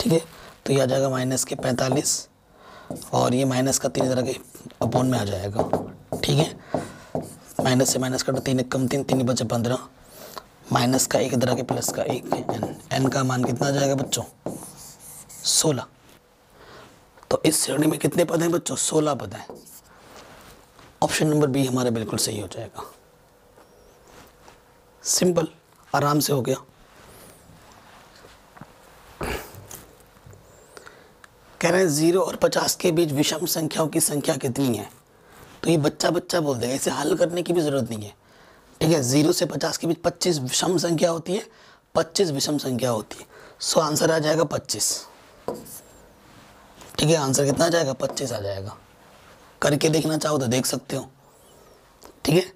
ठीक है, तो ये आ जाएगा माइनस के पैंतालीस और ये माइनस का तीन तरह के अपॉन में आ जाएगा, ठीक है। माइनस से माइनस का तो तीन कम तीन, तीन बचे पंद्रह, माइनस का एक तरह के प्लस का एक, एन एन का मान कितना आ जाएगा बच्चों, सोलह। तो इस श्रेणी में कितने पद हैं बच्चों, सोलह पद हैं। ऑप्शन नंबर बी हमारा बिल्कुल सही हो जाएगा, सिंपल आराम से हो गया। कह रहे हैं जीरो और पचास के बीच विषम संख्याओं की संख्या कितनी है, तो ये बच्चा बच्चा बोल देगा, इसे हल करने की भी ज़रूरत नहीं है, ठीक है। जीरो से पचास के बीच पच्चीस विषम संख्या होती है, पच्चीस विषम संख्या होती है। सो आंसर आ जाएगा पच्चीस, ठीक है। आंसर कितना आ जाएगा, पच्चीस आ जाएगा। करके देखना चाहो तो देख सकते हो, ठीक है।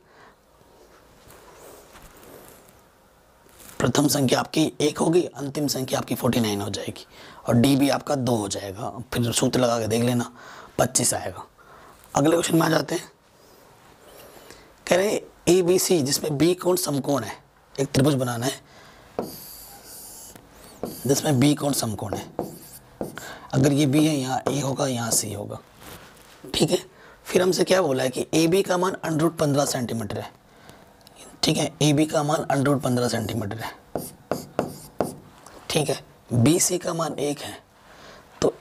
प्रथम संख्या आपकी एक होगी, अंतिम संख्या आपकी फोर्टी नाइन हो जाएगी और डी भी आपका दो हो जाएगा, फिर सूत्र लगा के देख लेना, पच्चीस आएगा। अगले क्वेश्चन में आ जाते हैं। कह रहे ए बी सी जिसमें बी कोण समकोण है, एक त्रिभुज बनाना है जिसमें बी कोण समकोण है। अगर ये बी है, यहाँ ए होगा, यहाँ सी होगा, ठीक है। फिर हमसे क्या बोला है कि ए बी का मान अंडरूट पंद्रह सेंटीमीटर है, ठीक है। ए बी का मान अंडरूट पंद्रह सेंटीमीटर है, ठीक है। बी सी का मान एक है तो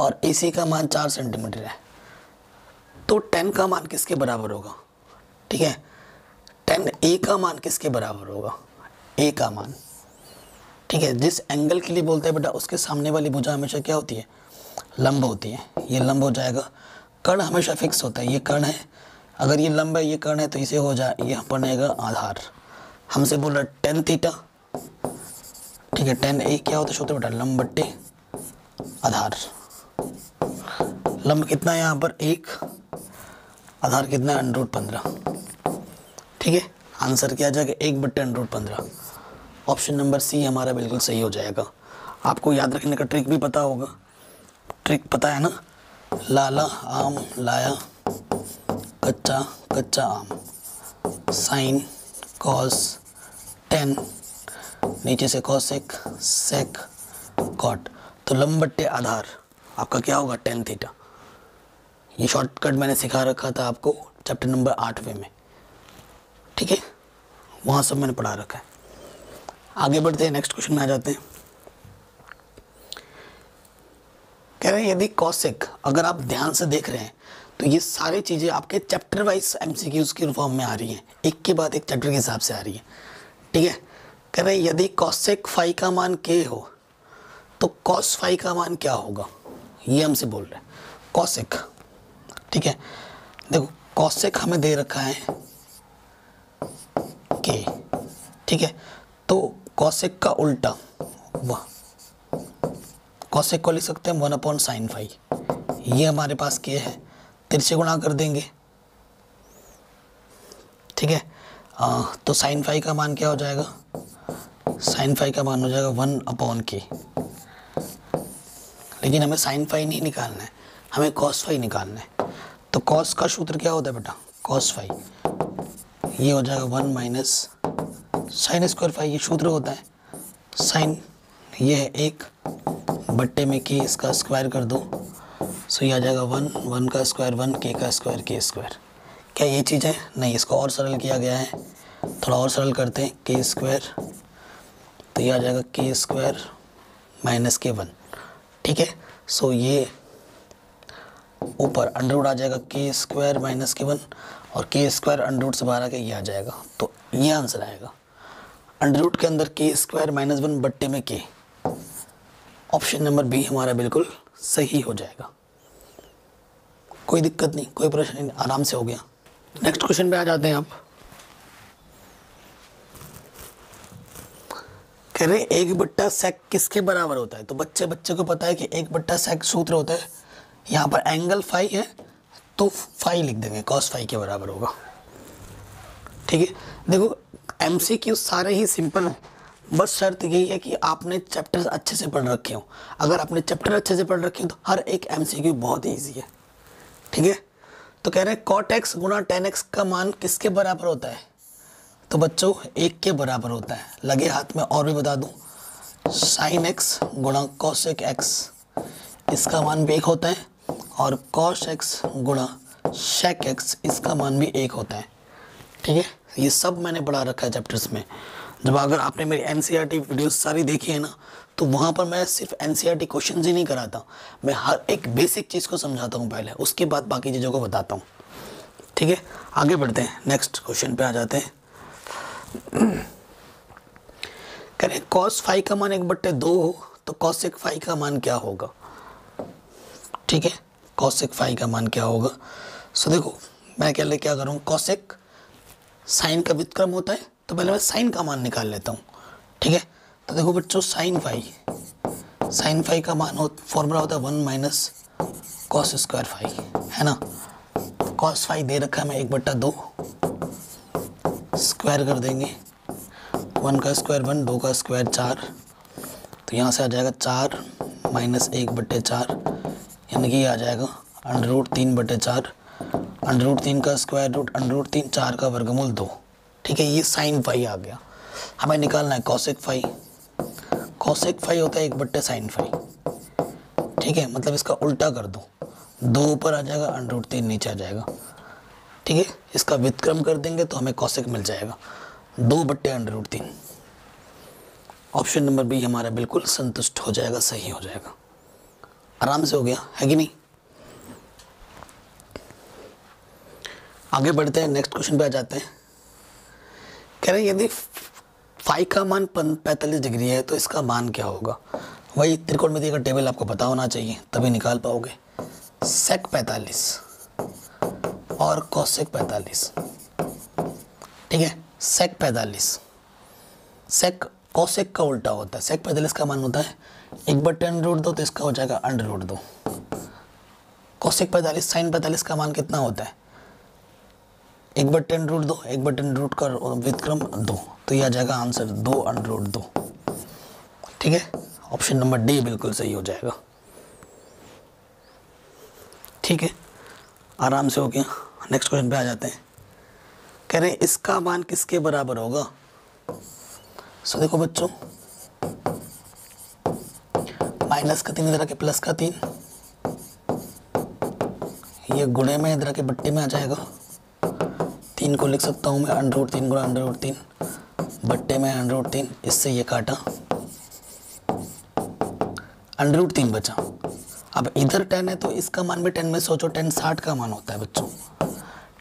और ए सी का मान चार सेंटीमीटर है, तो टेन का मान किसके बराबर होगा, ठीक है। टेन ए का मान किसके बराबर होगा, ए का मान, ठीक है। जिस एंगल के लिए बोलते हैं बेटा उसके सामने वाली भुजा हमेशा क्या होती है, लंब होती है। ये लंब हो जाएगा, कर्ण हमेशा फिक्स होता है, ये कर्ण है। अगर ये लंब है, ये कर्ण है, तो इसे हो जाए, यह बनेगा आधार। हमसे बोल रहा है टेन थीटा, ठीक है। टेन ए क्या होता है सूत्र बेटा, लंब बटे आधार। लंब कितना है यहाँ पर एक, आधार कितना है अंडरूट पंद्रह, ठीक है। आंसर क्या आ जाएगा, एक बट्टे अंडरूट पंद्रह। ऑप्शन नंबर सी हमारा बिल्कुल सही हो जाएगा। आपको याद रखने का ट्रिक भी पता होगा, ट्रिक पता है ना, लाला आम लाया कच्चा कच्चा आम, साइन कॉस टेन, नीचे से कॉसेक सेक कॉट, तो लंब बट्टे आधार आपका क्या होगा, टेन थीटा। ये शॉर्टकट मैंने सिखा रखा था आपको चैप्टर नंबर आठवें में, ठीक है, वहाँ सब मैंने पढ़ा रखा है। आगे बढ़ते हैं, नेक्स्ट क्वेश्चन में आ जाते हैं। कह रहे हैं यदि कॉसेक, अगर आप ध्यान से देख रहे हैं तो ये सारी चीज़ें आपके चैप्टर वाइज एमसीक्यूज की फॉर्म में आ रही हैं, एक के बाद एक चैप्टर के हिसाब से आ रही है, ठीक है। कह रहे हैं यदि कॉसेक फाई का मान के हो तो कॉस फाई का मान क्या होगा, ये हमसे बोल रहे हैं कॉसेक, ठीक है। देखो कॉसेक हमें दे रखा है के, ठीक है, तो कॉसेक का उल्टा वह, कॉसेक को ले सकते हैं वन अपॉन साइन फाई, ये हमारे पास के है, तिरछे गुणा कर देंगे, ठीक है। आ, तो साइन फाई का मान क्या हो जाएगा, साइन फाई का मान हो जाएगा वन अपॉन के। लेकिन हमें साइन फाई नहीं निकालना है, हमें कॉस फाई निकालना है, तो कॉस का सूत्र क्या होता है बेटा, कॉस फाई, ये हो जाएगा one minus sine square phi, ये सूत्र होता है साइन, ये है एक बट्टे में के, इसका स्क्वायर कर दो, सो ये आ जाएगा वन, वन का स्क्वायर वन, के का स्क्वायर के स्क्वायर। क्या ये चीज़ है, नहीं, इसको और सरल किया गया है, थोड़ा और सरल करते हैं, के स्क्वायर, तो ये आ जाएगा के स्क्वायर माइनस के वन, ठीक है। सो ये ऊपर अंडरवुड आ जाएगा के स्क्वायर माइनस के वन और के स्क्वायर अंडरवुड से बारह का ये आ जाएगा, तो ये आंसर आएगा अंडरवुड के अंदर के स्क्वायर माइनस वन बट्टे में के, ऑप्शन नंबर बी हमारा बिल्कुल सही हो जाएगा। कोई दिक्कत नहीं, कोई प्रश्न नहीं, आराम से हो गया। नेक्स्ट क्वेश्चन पे आ जाते हैं। आप कह रहे एक बट्टा सेक किसके बराबर होता है, तो बच्चे बच्चे को पता है कि एक बट्टा सेक सूत्र होता है। यहाँ पर एंगल फाई है तो फाई लिख देंगे, कॉस फाई के बराबर होगा। ठीक है, देखो एमसीक्यू सारे ही सिंपल हैं, बस शर्त यही है कि आपने चैप्टर्स अच्छे से पढ़ रखे हो। अगर आपने चैप्टर अच्छे से पढ़ रखे हो तो हर एक एमसीक्यू बहुत ईजी है। ठीक है, तो कह रहे हैं कॉट एक्स गुना टेन एक्स का मान किसके बराबर होता है, तो बच्चों एक के बराबर होता है। लगे हाथ में और भी बता दूं, साइन एक्स गुणा कॉसेक एक्स इसका मान भी एक होता है, और कॉस एक्स गुणा शेक एक्स इसका मान भी एक होता है। ठीक है, ये सब मैंने पढ़ा रखा है चैप्टर्स में। जब अगर आपने मेरी एनसीईआरटी वीडियोस सारी देखी है ना, तो वहाँ पर मैं सिर्फ एनसीईआरटी क्वेश्चन ही नहीं कराता, मैं हर एक बेसिक चीज़ को समझाता हूँ पहले, उसके बाद बाकी चीज़ों को बताता हूँ। ठीक है, आगे बढ़ते हैं, नेक्स्ट क्वेश्चन पे आ जाते हैं। करें कॉस फाई का मान एक बट्टे दो हो तो कॉसेक फाई का मान क्या होगा। ठीक है, कॉसेक फाई का मान क्या होगा। सो देखो मैं क्या क्या करूँ, कॉसेक साइन का व्युत्क्रम होता है, तो पहले मैं साइन का मान निकाल लेता हूँ। ठीक है, तो देखो बच्चों साइन फाई साइन फाई का मान हो फॉर्मूला होता है one minus cos square phi, है ना। कॉस फाई दे रखा है मैं एक बट्टा दो, स्क्वायर कर देंगे, वन का स्क्वायर वन, दो का स्क्वायर चार, तो यहाँ से आ जाएगा चार माइनस एक बट्टे चार, यानी कि आ जाएगा अंडर रूट तीन बट्टे चार, अंडर रूट तीन का स्क्वायर रूट, अंडर रूट तीन, चार का वर्गमूल दो। ठीक है, ये साइन फाई आ गया। हमें निकालना है कॉसेक फाई। कॉसेक फाई होता है एक बट्टे साइन फाई। ठीक है, मतलब इसका उल्टा कर दो, दो ऊपर आ जाएगा, अंडर रूट तीन नीचे आ जाएगा। ठीक है, इसका व्युत्क्रम कर देंगे तो हमें कॉसेक मिल जाएगा, दो बट्टे अंडर रूट तीन। ऑप्शन नंबर बी हमारा बिल्कुल संतुष्ट हो जाएगा, सही हो जाएगा। आराम से हो गया है कि नहीं। आगे बढ़ते हैं, नेक्स्ट क्वेश्चन पे आ जाते हैं। कह रहे हैं यदि फाई का मान पैंतालीस डिग्री है तो इसका मान क्या होगा। वही त्रिकोणमिति का टेबल आपको पता होना चाहिए, तभी निकाल पाओगे। सेक पैंतालीस और कॉसेक पैंतालीस। ठीक है, सेक पैंतालीस, सेक कॉसेक का उल्टा होता है। सेक पैंतालीस का मान होता है एक बट्टे अंडर रूट दो, तो इसका हो जाएगा अंडर रूट दो। कॉसेक पैंतालीस साइन पैंतालीस का मान कितना होता है, एक बट्टे अंडर रूट दो, एक बट्टे अंडर रूट का व्युत्क्रम दो, तो यह आ जाएगा आंसर दो अंडर रूट दो। ठीक है, ऑप्शन नंबर डी बिल्कुल सही हो जाएगा। ठीक है, आराम से हो गया। नेक्स्ट क्वेश्चन पे आ जाते हैं। कह रहे हैं इसका मान किसके बराबर होगा। सो देखो बच्चों माइनस का तीन इधर आके प्लस का तीन, ये गुणे में इधर आके बट्टे में आ जाएगा। तीन को लिख सकता हूँ मैं अंडर रूट तीन गुणा अंडर रूट तीन बट्टे में अंडर रूट तीन, इससे ये काटा, अंडर रूट तीन बचा। अब इधर टेन है तो इसका मान भी टेन में सोचो, टेन साठ का मान होता है बच्चों।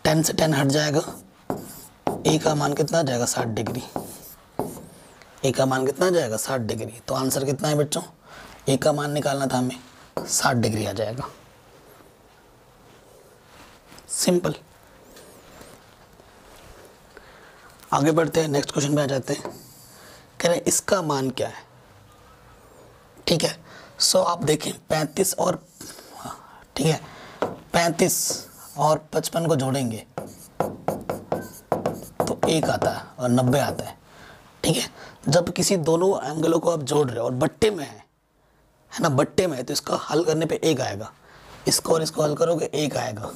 टेन से टेन हट जाएगा, ए का मान कितना आ जाएगा साठ डिग्री। ए का मान कितना आ जाएगा साठ डिग्री, तो आंसर कितना है बच्चों, ए का मान निकालना था हमें, साठ डिग्री आ जाएगा। सिंपल। आगे बढ़ते हैं, नेक्स्ट क्वेश्चन पे आ जाते हैं। कह रहे हैं इसका मान क्या है। ठीक है, सो आप देखें पैंतीस और ठीक है पैंतीस और पचपन को जोड़ेंगे तो एक आता है और नब्बे आता है। ठीक है, जब किसी दोनों एंगलों को आप जोड़ रहे हो और बट्टे में है है ना, बट्टे में है, तो इसका हल करने पे एक आएगा। इसको और इसको हल करोगे एक आएगा,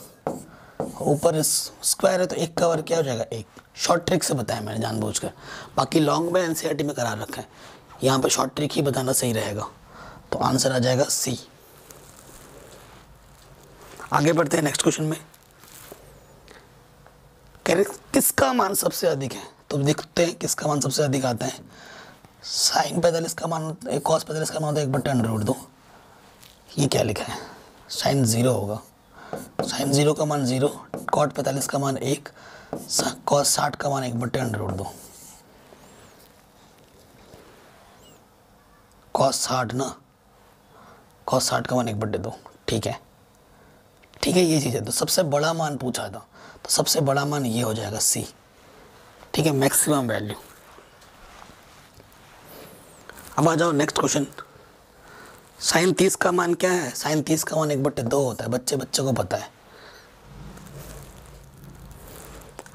ऊपर स्क्वायर है तो एक का वर्ग क्या हो जाएगा एक। शॉर्ट ट्रिक से बताया मैंने जानबूझकर, बाकी लॉन्ग में एनसीईआरटी में करा रखा है, यहाँ पर शॉर्ट ट्रिक ही बताना सही रहेगा। तो आंसर आ जाएगा सी। आगे बढ़ते हैं नेक्स्ट क्वेश्चन में। कह रहे किसका मान सबसे अधिक है, तो देखते हैं किसका मान सबसे अधिक आता है। साइन पैंतालीस का मान कॉस पैंतालीस का मान होता है एक बट्टे अंडर रूट दो, ये क्या लिखा है साइन जीरो होगा। साइन जीरो का मान जीरो, कॉट पैंतालीस का मान एक, कॉस साठ का मान एक बट्टे अंडर रूट दो। कॉस साठ ना, cos साठ का मान एक बटे दो, ठीक है ठीक है ये चीज़ है। तो सबसे बड़ा मान पूछा था तो सबसे बड़ा मान ये हो जाएगा सी, ठीक है, मैक्सिमम वैल्यू। अब आ जाओ नेक्स्ट क्वेश्चन, साइन तीस का मान क्या है? साइन तीस का मान एक बटे दो होता है, बच्चे बच्चों को पता है।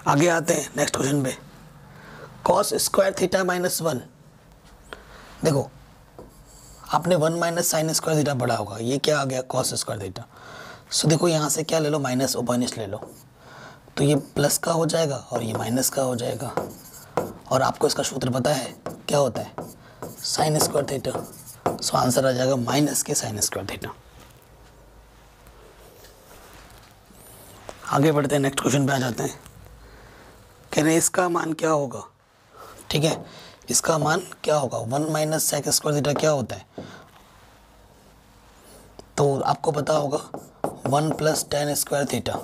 आगे आते हैं नेक्स्ट क्वेश्चन पे, cos square theta minus one. देखो आपने one minus sine square theta पढ़ा होगा, ये क्या आ गया कॉस स्क्वायर थीटा। सो देखो यहाँ से क्या ले लो, माइनस ओपानिश ले लो, तो ये प्लस का हो जाएगा और ये माइनस का हो जाएगा। और आपको इसका सूत्र पता है क्या होता है, sine square theta. So answer आ जाएगा माइनस के साइन स्क्वायर थीटा। आगे बढ़ते हैं नेक्स्ट क्वेश्चन पे आ जाते हैं, कह रहे हैं इसका मान क्या होगा, ठीक है इसका मान क्या होगा। One minus sec square theta क्या होता है, तो आपको पता होगा one plus tan square theta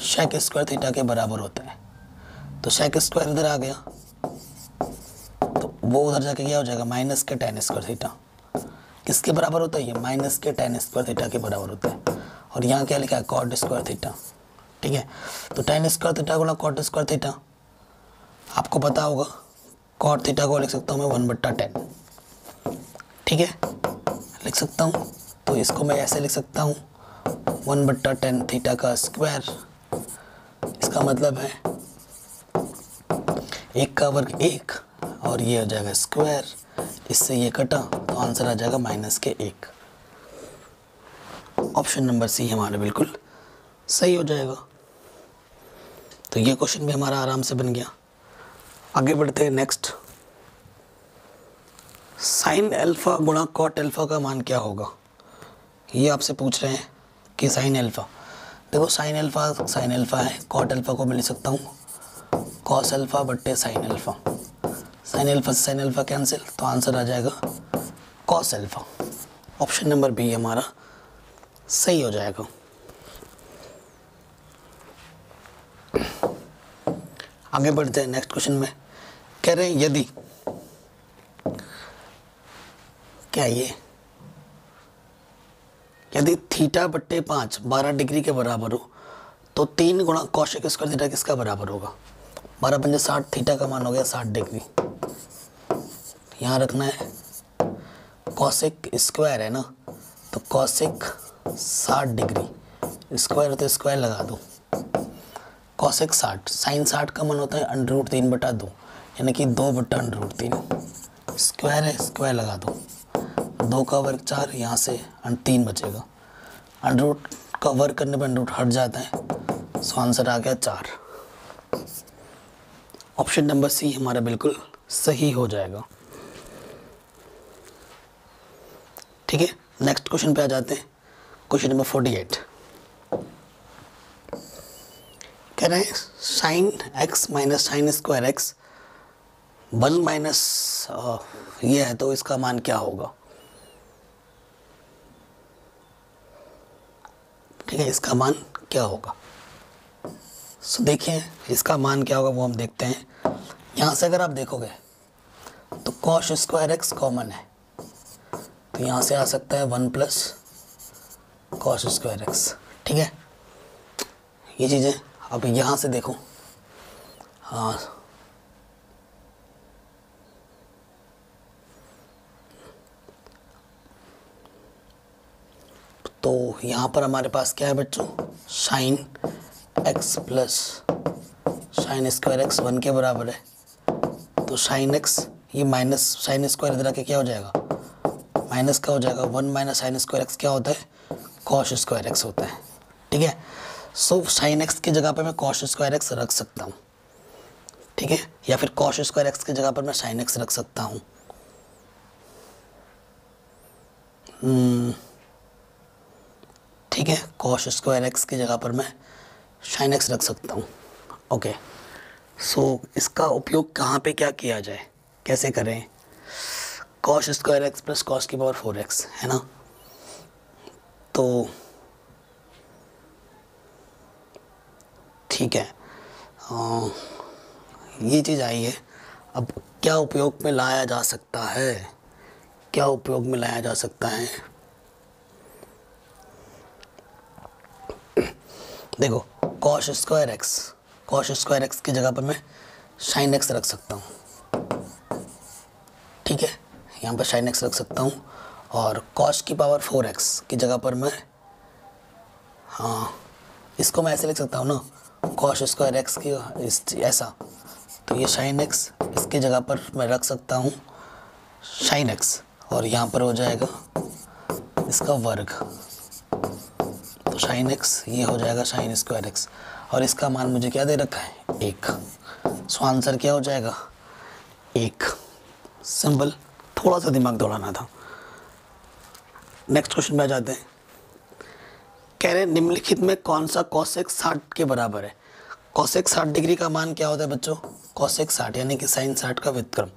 sec square theta के बराबर होता है। तो सेक स्क्वायर इधर आ गया तो वो उधर जाके क्या हो जाएगा, माइनस के टेन स्क्वायर थीटा। किसके बराबर होता है ये, माइनस के टेन स्क्वायर थीटा के बराबर होता है। और यहाँ क्या लिखा है, कॉट स्क्वायर थीटा, ठीक है। तो टेन स्क्वायर थीटा गुणा कॉट स्क्वायर थीटा, आपको पता होगा कॉट थीटा को लिख सकता हूँ मैं वन बट्टा टेन, ठीक है लिख सकता हूँ। तो इसको मैं ऐसे लिख सकता हूँ वन बट्टा टेन थीटा का स्क्वायर, इसका मतलब है एक का वर्ग एक और ये हो जाएगा स्क्वायर, इससे ये कटा तो आंसर आ जाएगा माइनस के एक। ऑप्शन नंबर सी हमारा बिल्कुल सही हो जाएगा। तो ये क्वेश्चन भी हमारा आराम से बन गया। आगे बढ़ते हैं नेक्स्ट, साइन अल्फा गुणा कॉट अल्फा का मान क्या होगा, ये आपसे पूछ रहे हैं कि साइन अल्फा। देखो साइन अल्फा साइन अल्फा है, कॉट अल्फा को मैं लिख सकता हूँ कॉस अल्फा बट्टे साइन अल्फा, साइन अल्फा से साइन अल्फा कैंसिल, तो आंसर आ जाएगा cos alpha. Option number B हमारा सही हो जाएगा। आगे बढ़ते हैं नेक्स्ट क्वेश्चन में, कह रहे हैं यदि क्या ये यदि थीटा बट्टे पाँच बारह डिग्री के बराबर हो तो तीन गुणा कॉशेक स्क्वायर थीटा किसका बराबर होगा। बारह पंजे साठ, थीटा का मान हो गया साठ डिग्री, यहाँ रखना है कॉशेक स्क्वायर है ना, तो कॉशेक साठ डिग्री स्क्वायर तो स्क्वायर लगा दो, कॉसेक साठ। साइन साठ का मन होता है अंडर रूट तीन बटा दो, यानी कि दो बटा अंडर रूट तीन, स्क्वायर है स्क्वायर लगा दो, दो का वर्ग चार, यहाँ से तीन बचेगा, अंडर रूट का वर्ग करने पर अंडर रूट हट जाता है, सो आंसर आ गया चार। ऑप्शन नंबर सी हमारा बिल्कुल सही हो जाएगा, ठीक है। नेक्स्ट क्वेश्चन पे आ जाते हैं, क्वेश्चन नंबर फोर्टी एट, कह रहे हैं sine x minus sine square x one minus ये है तो इसका मान क्या होगा, ठीक है इसका मान क्या होगा। सो देखिए इसका मान क्या होगा वो हम देखते हैं। यहाँ से अगर आप देखोगे तो कॉस स्क्वायर एक्स कॉमन है, तो यहाँ से आ सकता है one plus cos square x, ठीक है ये चीज़ें। अब यहाँ से देखो, हाँ तो यहाँ पर हमारे पास क्या है बच्चों, sine x plus sine square x one के बराबर है, तो साइन एक्स ये माइनस साइन स्क्वायर इधर आके क्या हो जाएगा, माइनस का हो जाएगा। One minus sine square x क्या होता है, कॉस स्क्वायर एक्स होता है, ठीक है। सो साइन एक्स की जगह पर मैं कॉस स्क्वायर एक्स रख सकता हूँ, ठीक है, या फिर कॉस स्क्वायर एक्स की जगह पर मैं साइन एक्स रख सकता हूँ। ठीक है, कॉस स्क्वायर एक्स की जगह पर मैं साइन एक्स रख सकता हूँ। ओके, सो इसका उपयोग कहाँ पे क्या किया जाए, कैसे करें। Cos square x plus cos की पावर फोर एक्स है ना, तो ठीक है आ, ये चीज़ आई है। अब क्या उपयोग में लाया जा सकता है, क्या उपयोग में लाया जा सकता है। देखो cos square x, cos square x की जगह पर मैं साइन एक्स रख सकता हूँ, ठीक है, यहाँ पर साइन एक्स रख सकता हूँ। और कॉश की पावर फोर एक्स की जगह पर मैं, हाँ इसको मैं ऐसे लिख सकता हूँ ना, कॉश स्क्वायर एक्स की इस ऐसा, तो ये साइन एक्स इसकी जगह पर मैं रख सकता हूँ साइन एक्स, और यहाँ पर हो जाएगा इसका वर्ग, तो साइन एक्स ये हो जाएगा साइन स्क्वायर एक्स, और इसका मान मुझे क्या दे रखा है, एक। सो आंसर क्या हो जाएगा, एक। सिंपल, थोड़ा सा दिमाग दौड़ाना था। नेक्स्ट क्वेश्चन पे आ जाते हैं। कह रहे निम्नलिखित में कौन सा कॉसेक साठ के बराबर है। कॉसेक साठ डिग्री का मान क्या होता है बच्चों, कॉसेक साठ यानी कि साइन साठ का व्युत्क्रम।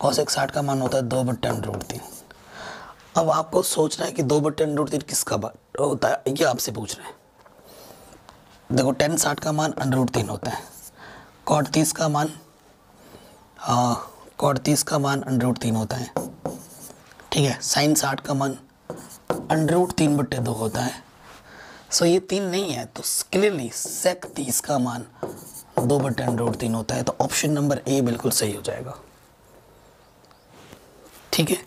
कॉसेक साठ का मान होता है दो बट्टे अंडररूट तीन। अब आपको सोचना है कि दो बट्टे अंडररूट तीन किसका होता है, ये आपसे पूछ रहे हैं। देखो टेन साठ का मान अंडररूट तीन होता है, कॉट तीस का मान हाँ कॉट तीस का मान अंडररूट तीन होता है, ठीक है। साइन साठ का मान अंडररूट तीन बट्टे दो होता है। सो ये तीन नहीं है, तो क्लियरली सेक तीस का मान दो बट्टे अंडररूट तीन होता है, तो ऑप्शन नंबर ए बिल्कुल सही हो जाएगा, ठीक है।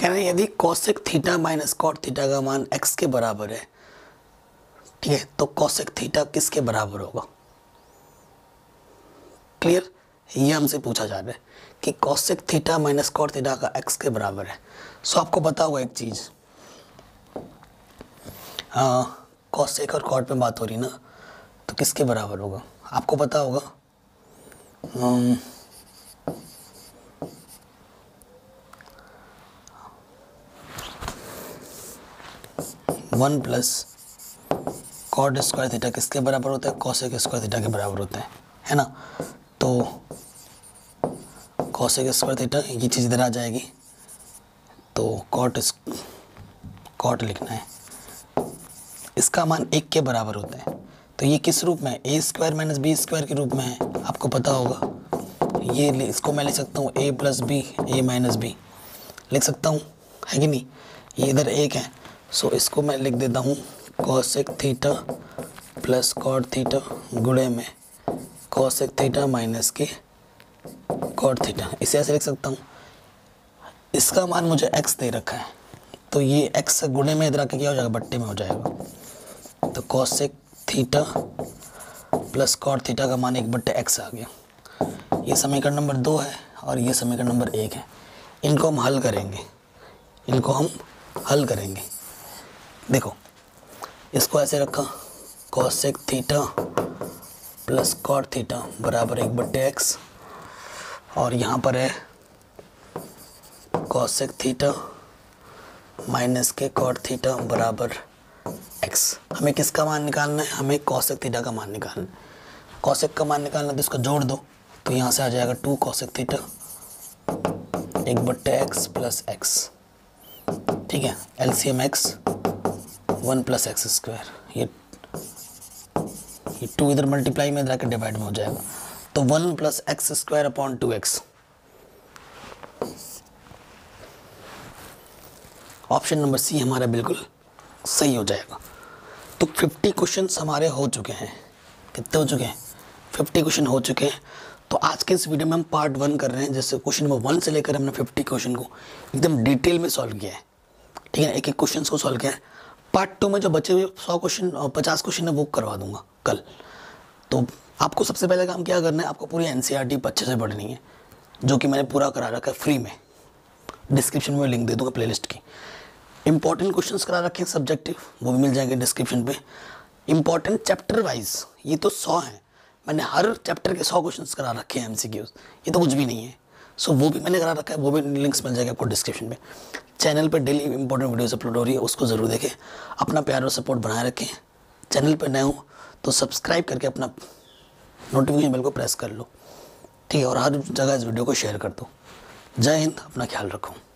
कह रहे यदि cosec theta minus cot theta का मान एक्स के बराबर है, ठीक है, तो कॉसेक थीटा किसके बराबर होगा। क्लियर, ये हमसे पूछा जा रहा है कि cosec theta minus cot theta का एक्स के बराबर है। सो आपको पता होगा एक चीज, कॉसेक और कॉट में बात हो रही ना, तो किसके बराबर होगा आपको पता होगा, one plus cot square theta किसके बराबर होता है, कॉसेक स्क्वायर थीटा के बराबर होता है, है ना। तो कॉसेक स्क्वायर थीटा ये चीज़ इधर आ जाएगी, तो कॉट कॉट लिखना है, इसका मान एक के बराबर होता है। तो ये किस रूप में, A square minus B square के रूप में है, आपको पता होगा। ये इसको मैं लिख सकता हूँ A plus B A minus B लिख सकता हूँ, है कि नहीं, ये इधर एक है। सो इसको मैं लिख देता हूँ cosec theta plus cot theta गुणे में कॉसेक थीटा माइनस के कॉट थीटा, इसे ऐसे लिख सकता हूँ। इसका मान मुझे एक्स दे रखा है, तो ये एक्स गुणे में इधर आके क्या हो जाएगा, बट्टे में हो जाएगा। तो cosec theta plus cot theta का मान एक बट्टे एक्स आ गया। ये समीकरण नंबर दो है और ये समीकरण नंबर एक है, इनको हम हल करेंगे, इनको हम हल करेंगे। देखो इसको ऐसे रखा, cosec theta plus cot theta बराबर एक बट्टे एक्स, और यहाँ पर है कॉसेक थीटा माइनस के कॉट थीटा बराबर एक्स। हमें किसका मान निकालना है, हमें कॉसेक थीटा का मान निकालना है। कॉसेक का मान निकालना है तो इसको जोड़ दो, तो यहाँ से आ जाएगा टू कॉसेक थीटा एक बट्टे एक्स प्लस एक्स, ठीक है। LCM x one plus x square, ये ये टू इधर मल्टीप्लाई में इधर आकर डिवाइड में हो जाएगा, तो one plus x square upon two x. Option number C हमारा बिल्कुल सही हो जाएगा। तो पचास क्वेश्चंस हमारे हो चुके हैं, कितने हो चुके हैं, पचास क्वेश्चन हो चुके हैं। तो आज के इस वीडियो में हम पार्ट वन कर रहे हैं, जैसे क्वेश्चन नंबर वन से लेकर हमने पचास क्वेश्चन को एकदम डिटेल में सॉल्व किया है, ठीक है, एक एक क्वेश्चन को सॉल्व किया है। पार्ट टू में जो बचे हुए सौ क्वेश्चन और पचास क्वेश्चन है वो करवा दूंगा कल। तो आपको सबसे पहले काम क्या करना है, आपको पूरी एन सी आर टी अच्छे से पढ़नी है, जो कि मैंने पूरा करा रखा है फ्री में। डिस्क्रिप्शन में लिंक दे दूँगा प्ले लिस्ट की। इंपॉर्टेंट क्वेश्चंस करा रखे हैं सब्जेक्टिव, वो भी मिल जाएंगे डिस्क्रिप्शन पे। इंपॉर्टेंट चैप्टर वाइज ये तो सौ हैं, मैंने हर चैप्टर के सौ क्वेश्चंस करा रखे हैं, एमसीक्यूज, ये तो कुछ भी नहीं है। सो वो भी मैंने करा रखा है, वो भी लिंक्स मिल जाएंगे आपको डिस्क्रिप्शन में। चैनल पे डेली इंपॉर्टेंट वीडियोस अपलोड हो रही है, उसको ज़रूर देखें। अपना प्यार और सपोर्ट बनाए रखें। चैनल पर नए हो तो सब्सक्राइब करके अपना नोटिफिकेशन बेल को प्रेस कर लो, ठीक है, और हर जगह इस वीडियो को शेयर कर दो। जय हिंद, अपना ख्याल रखो।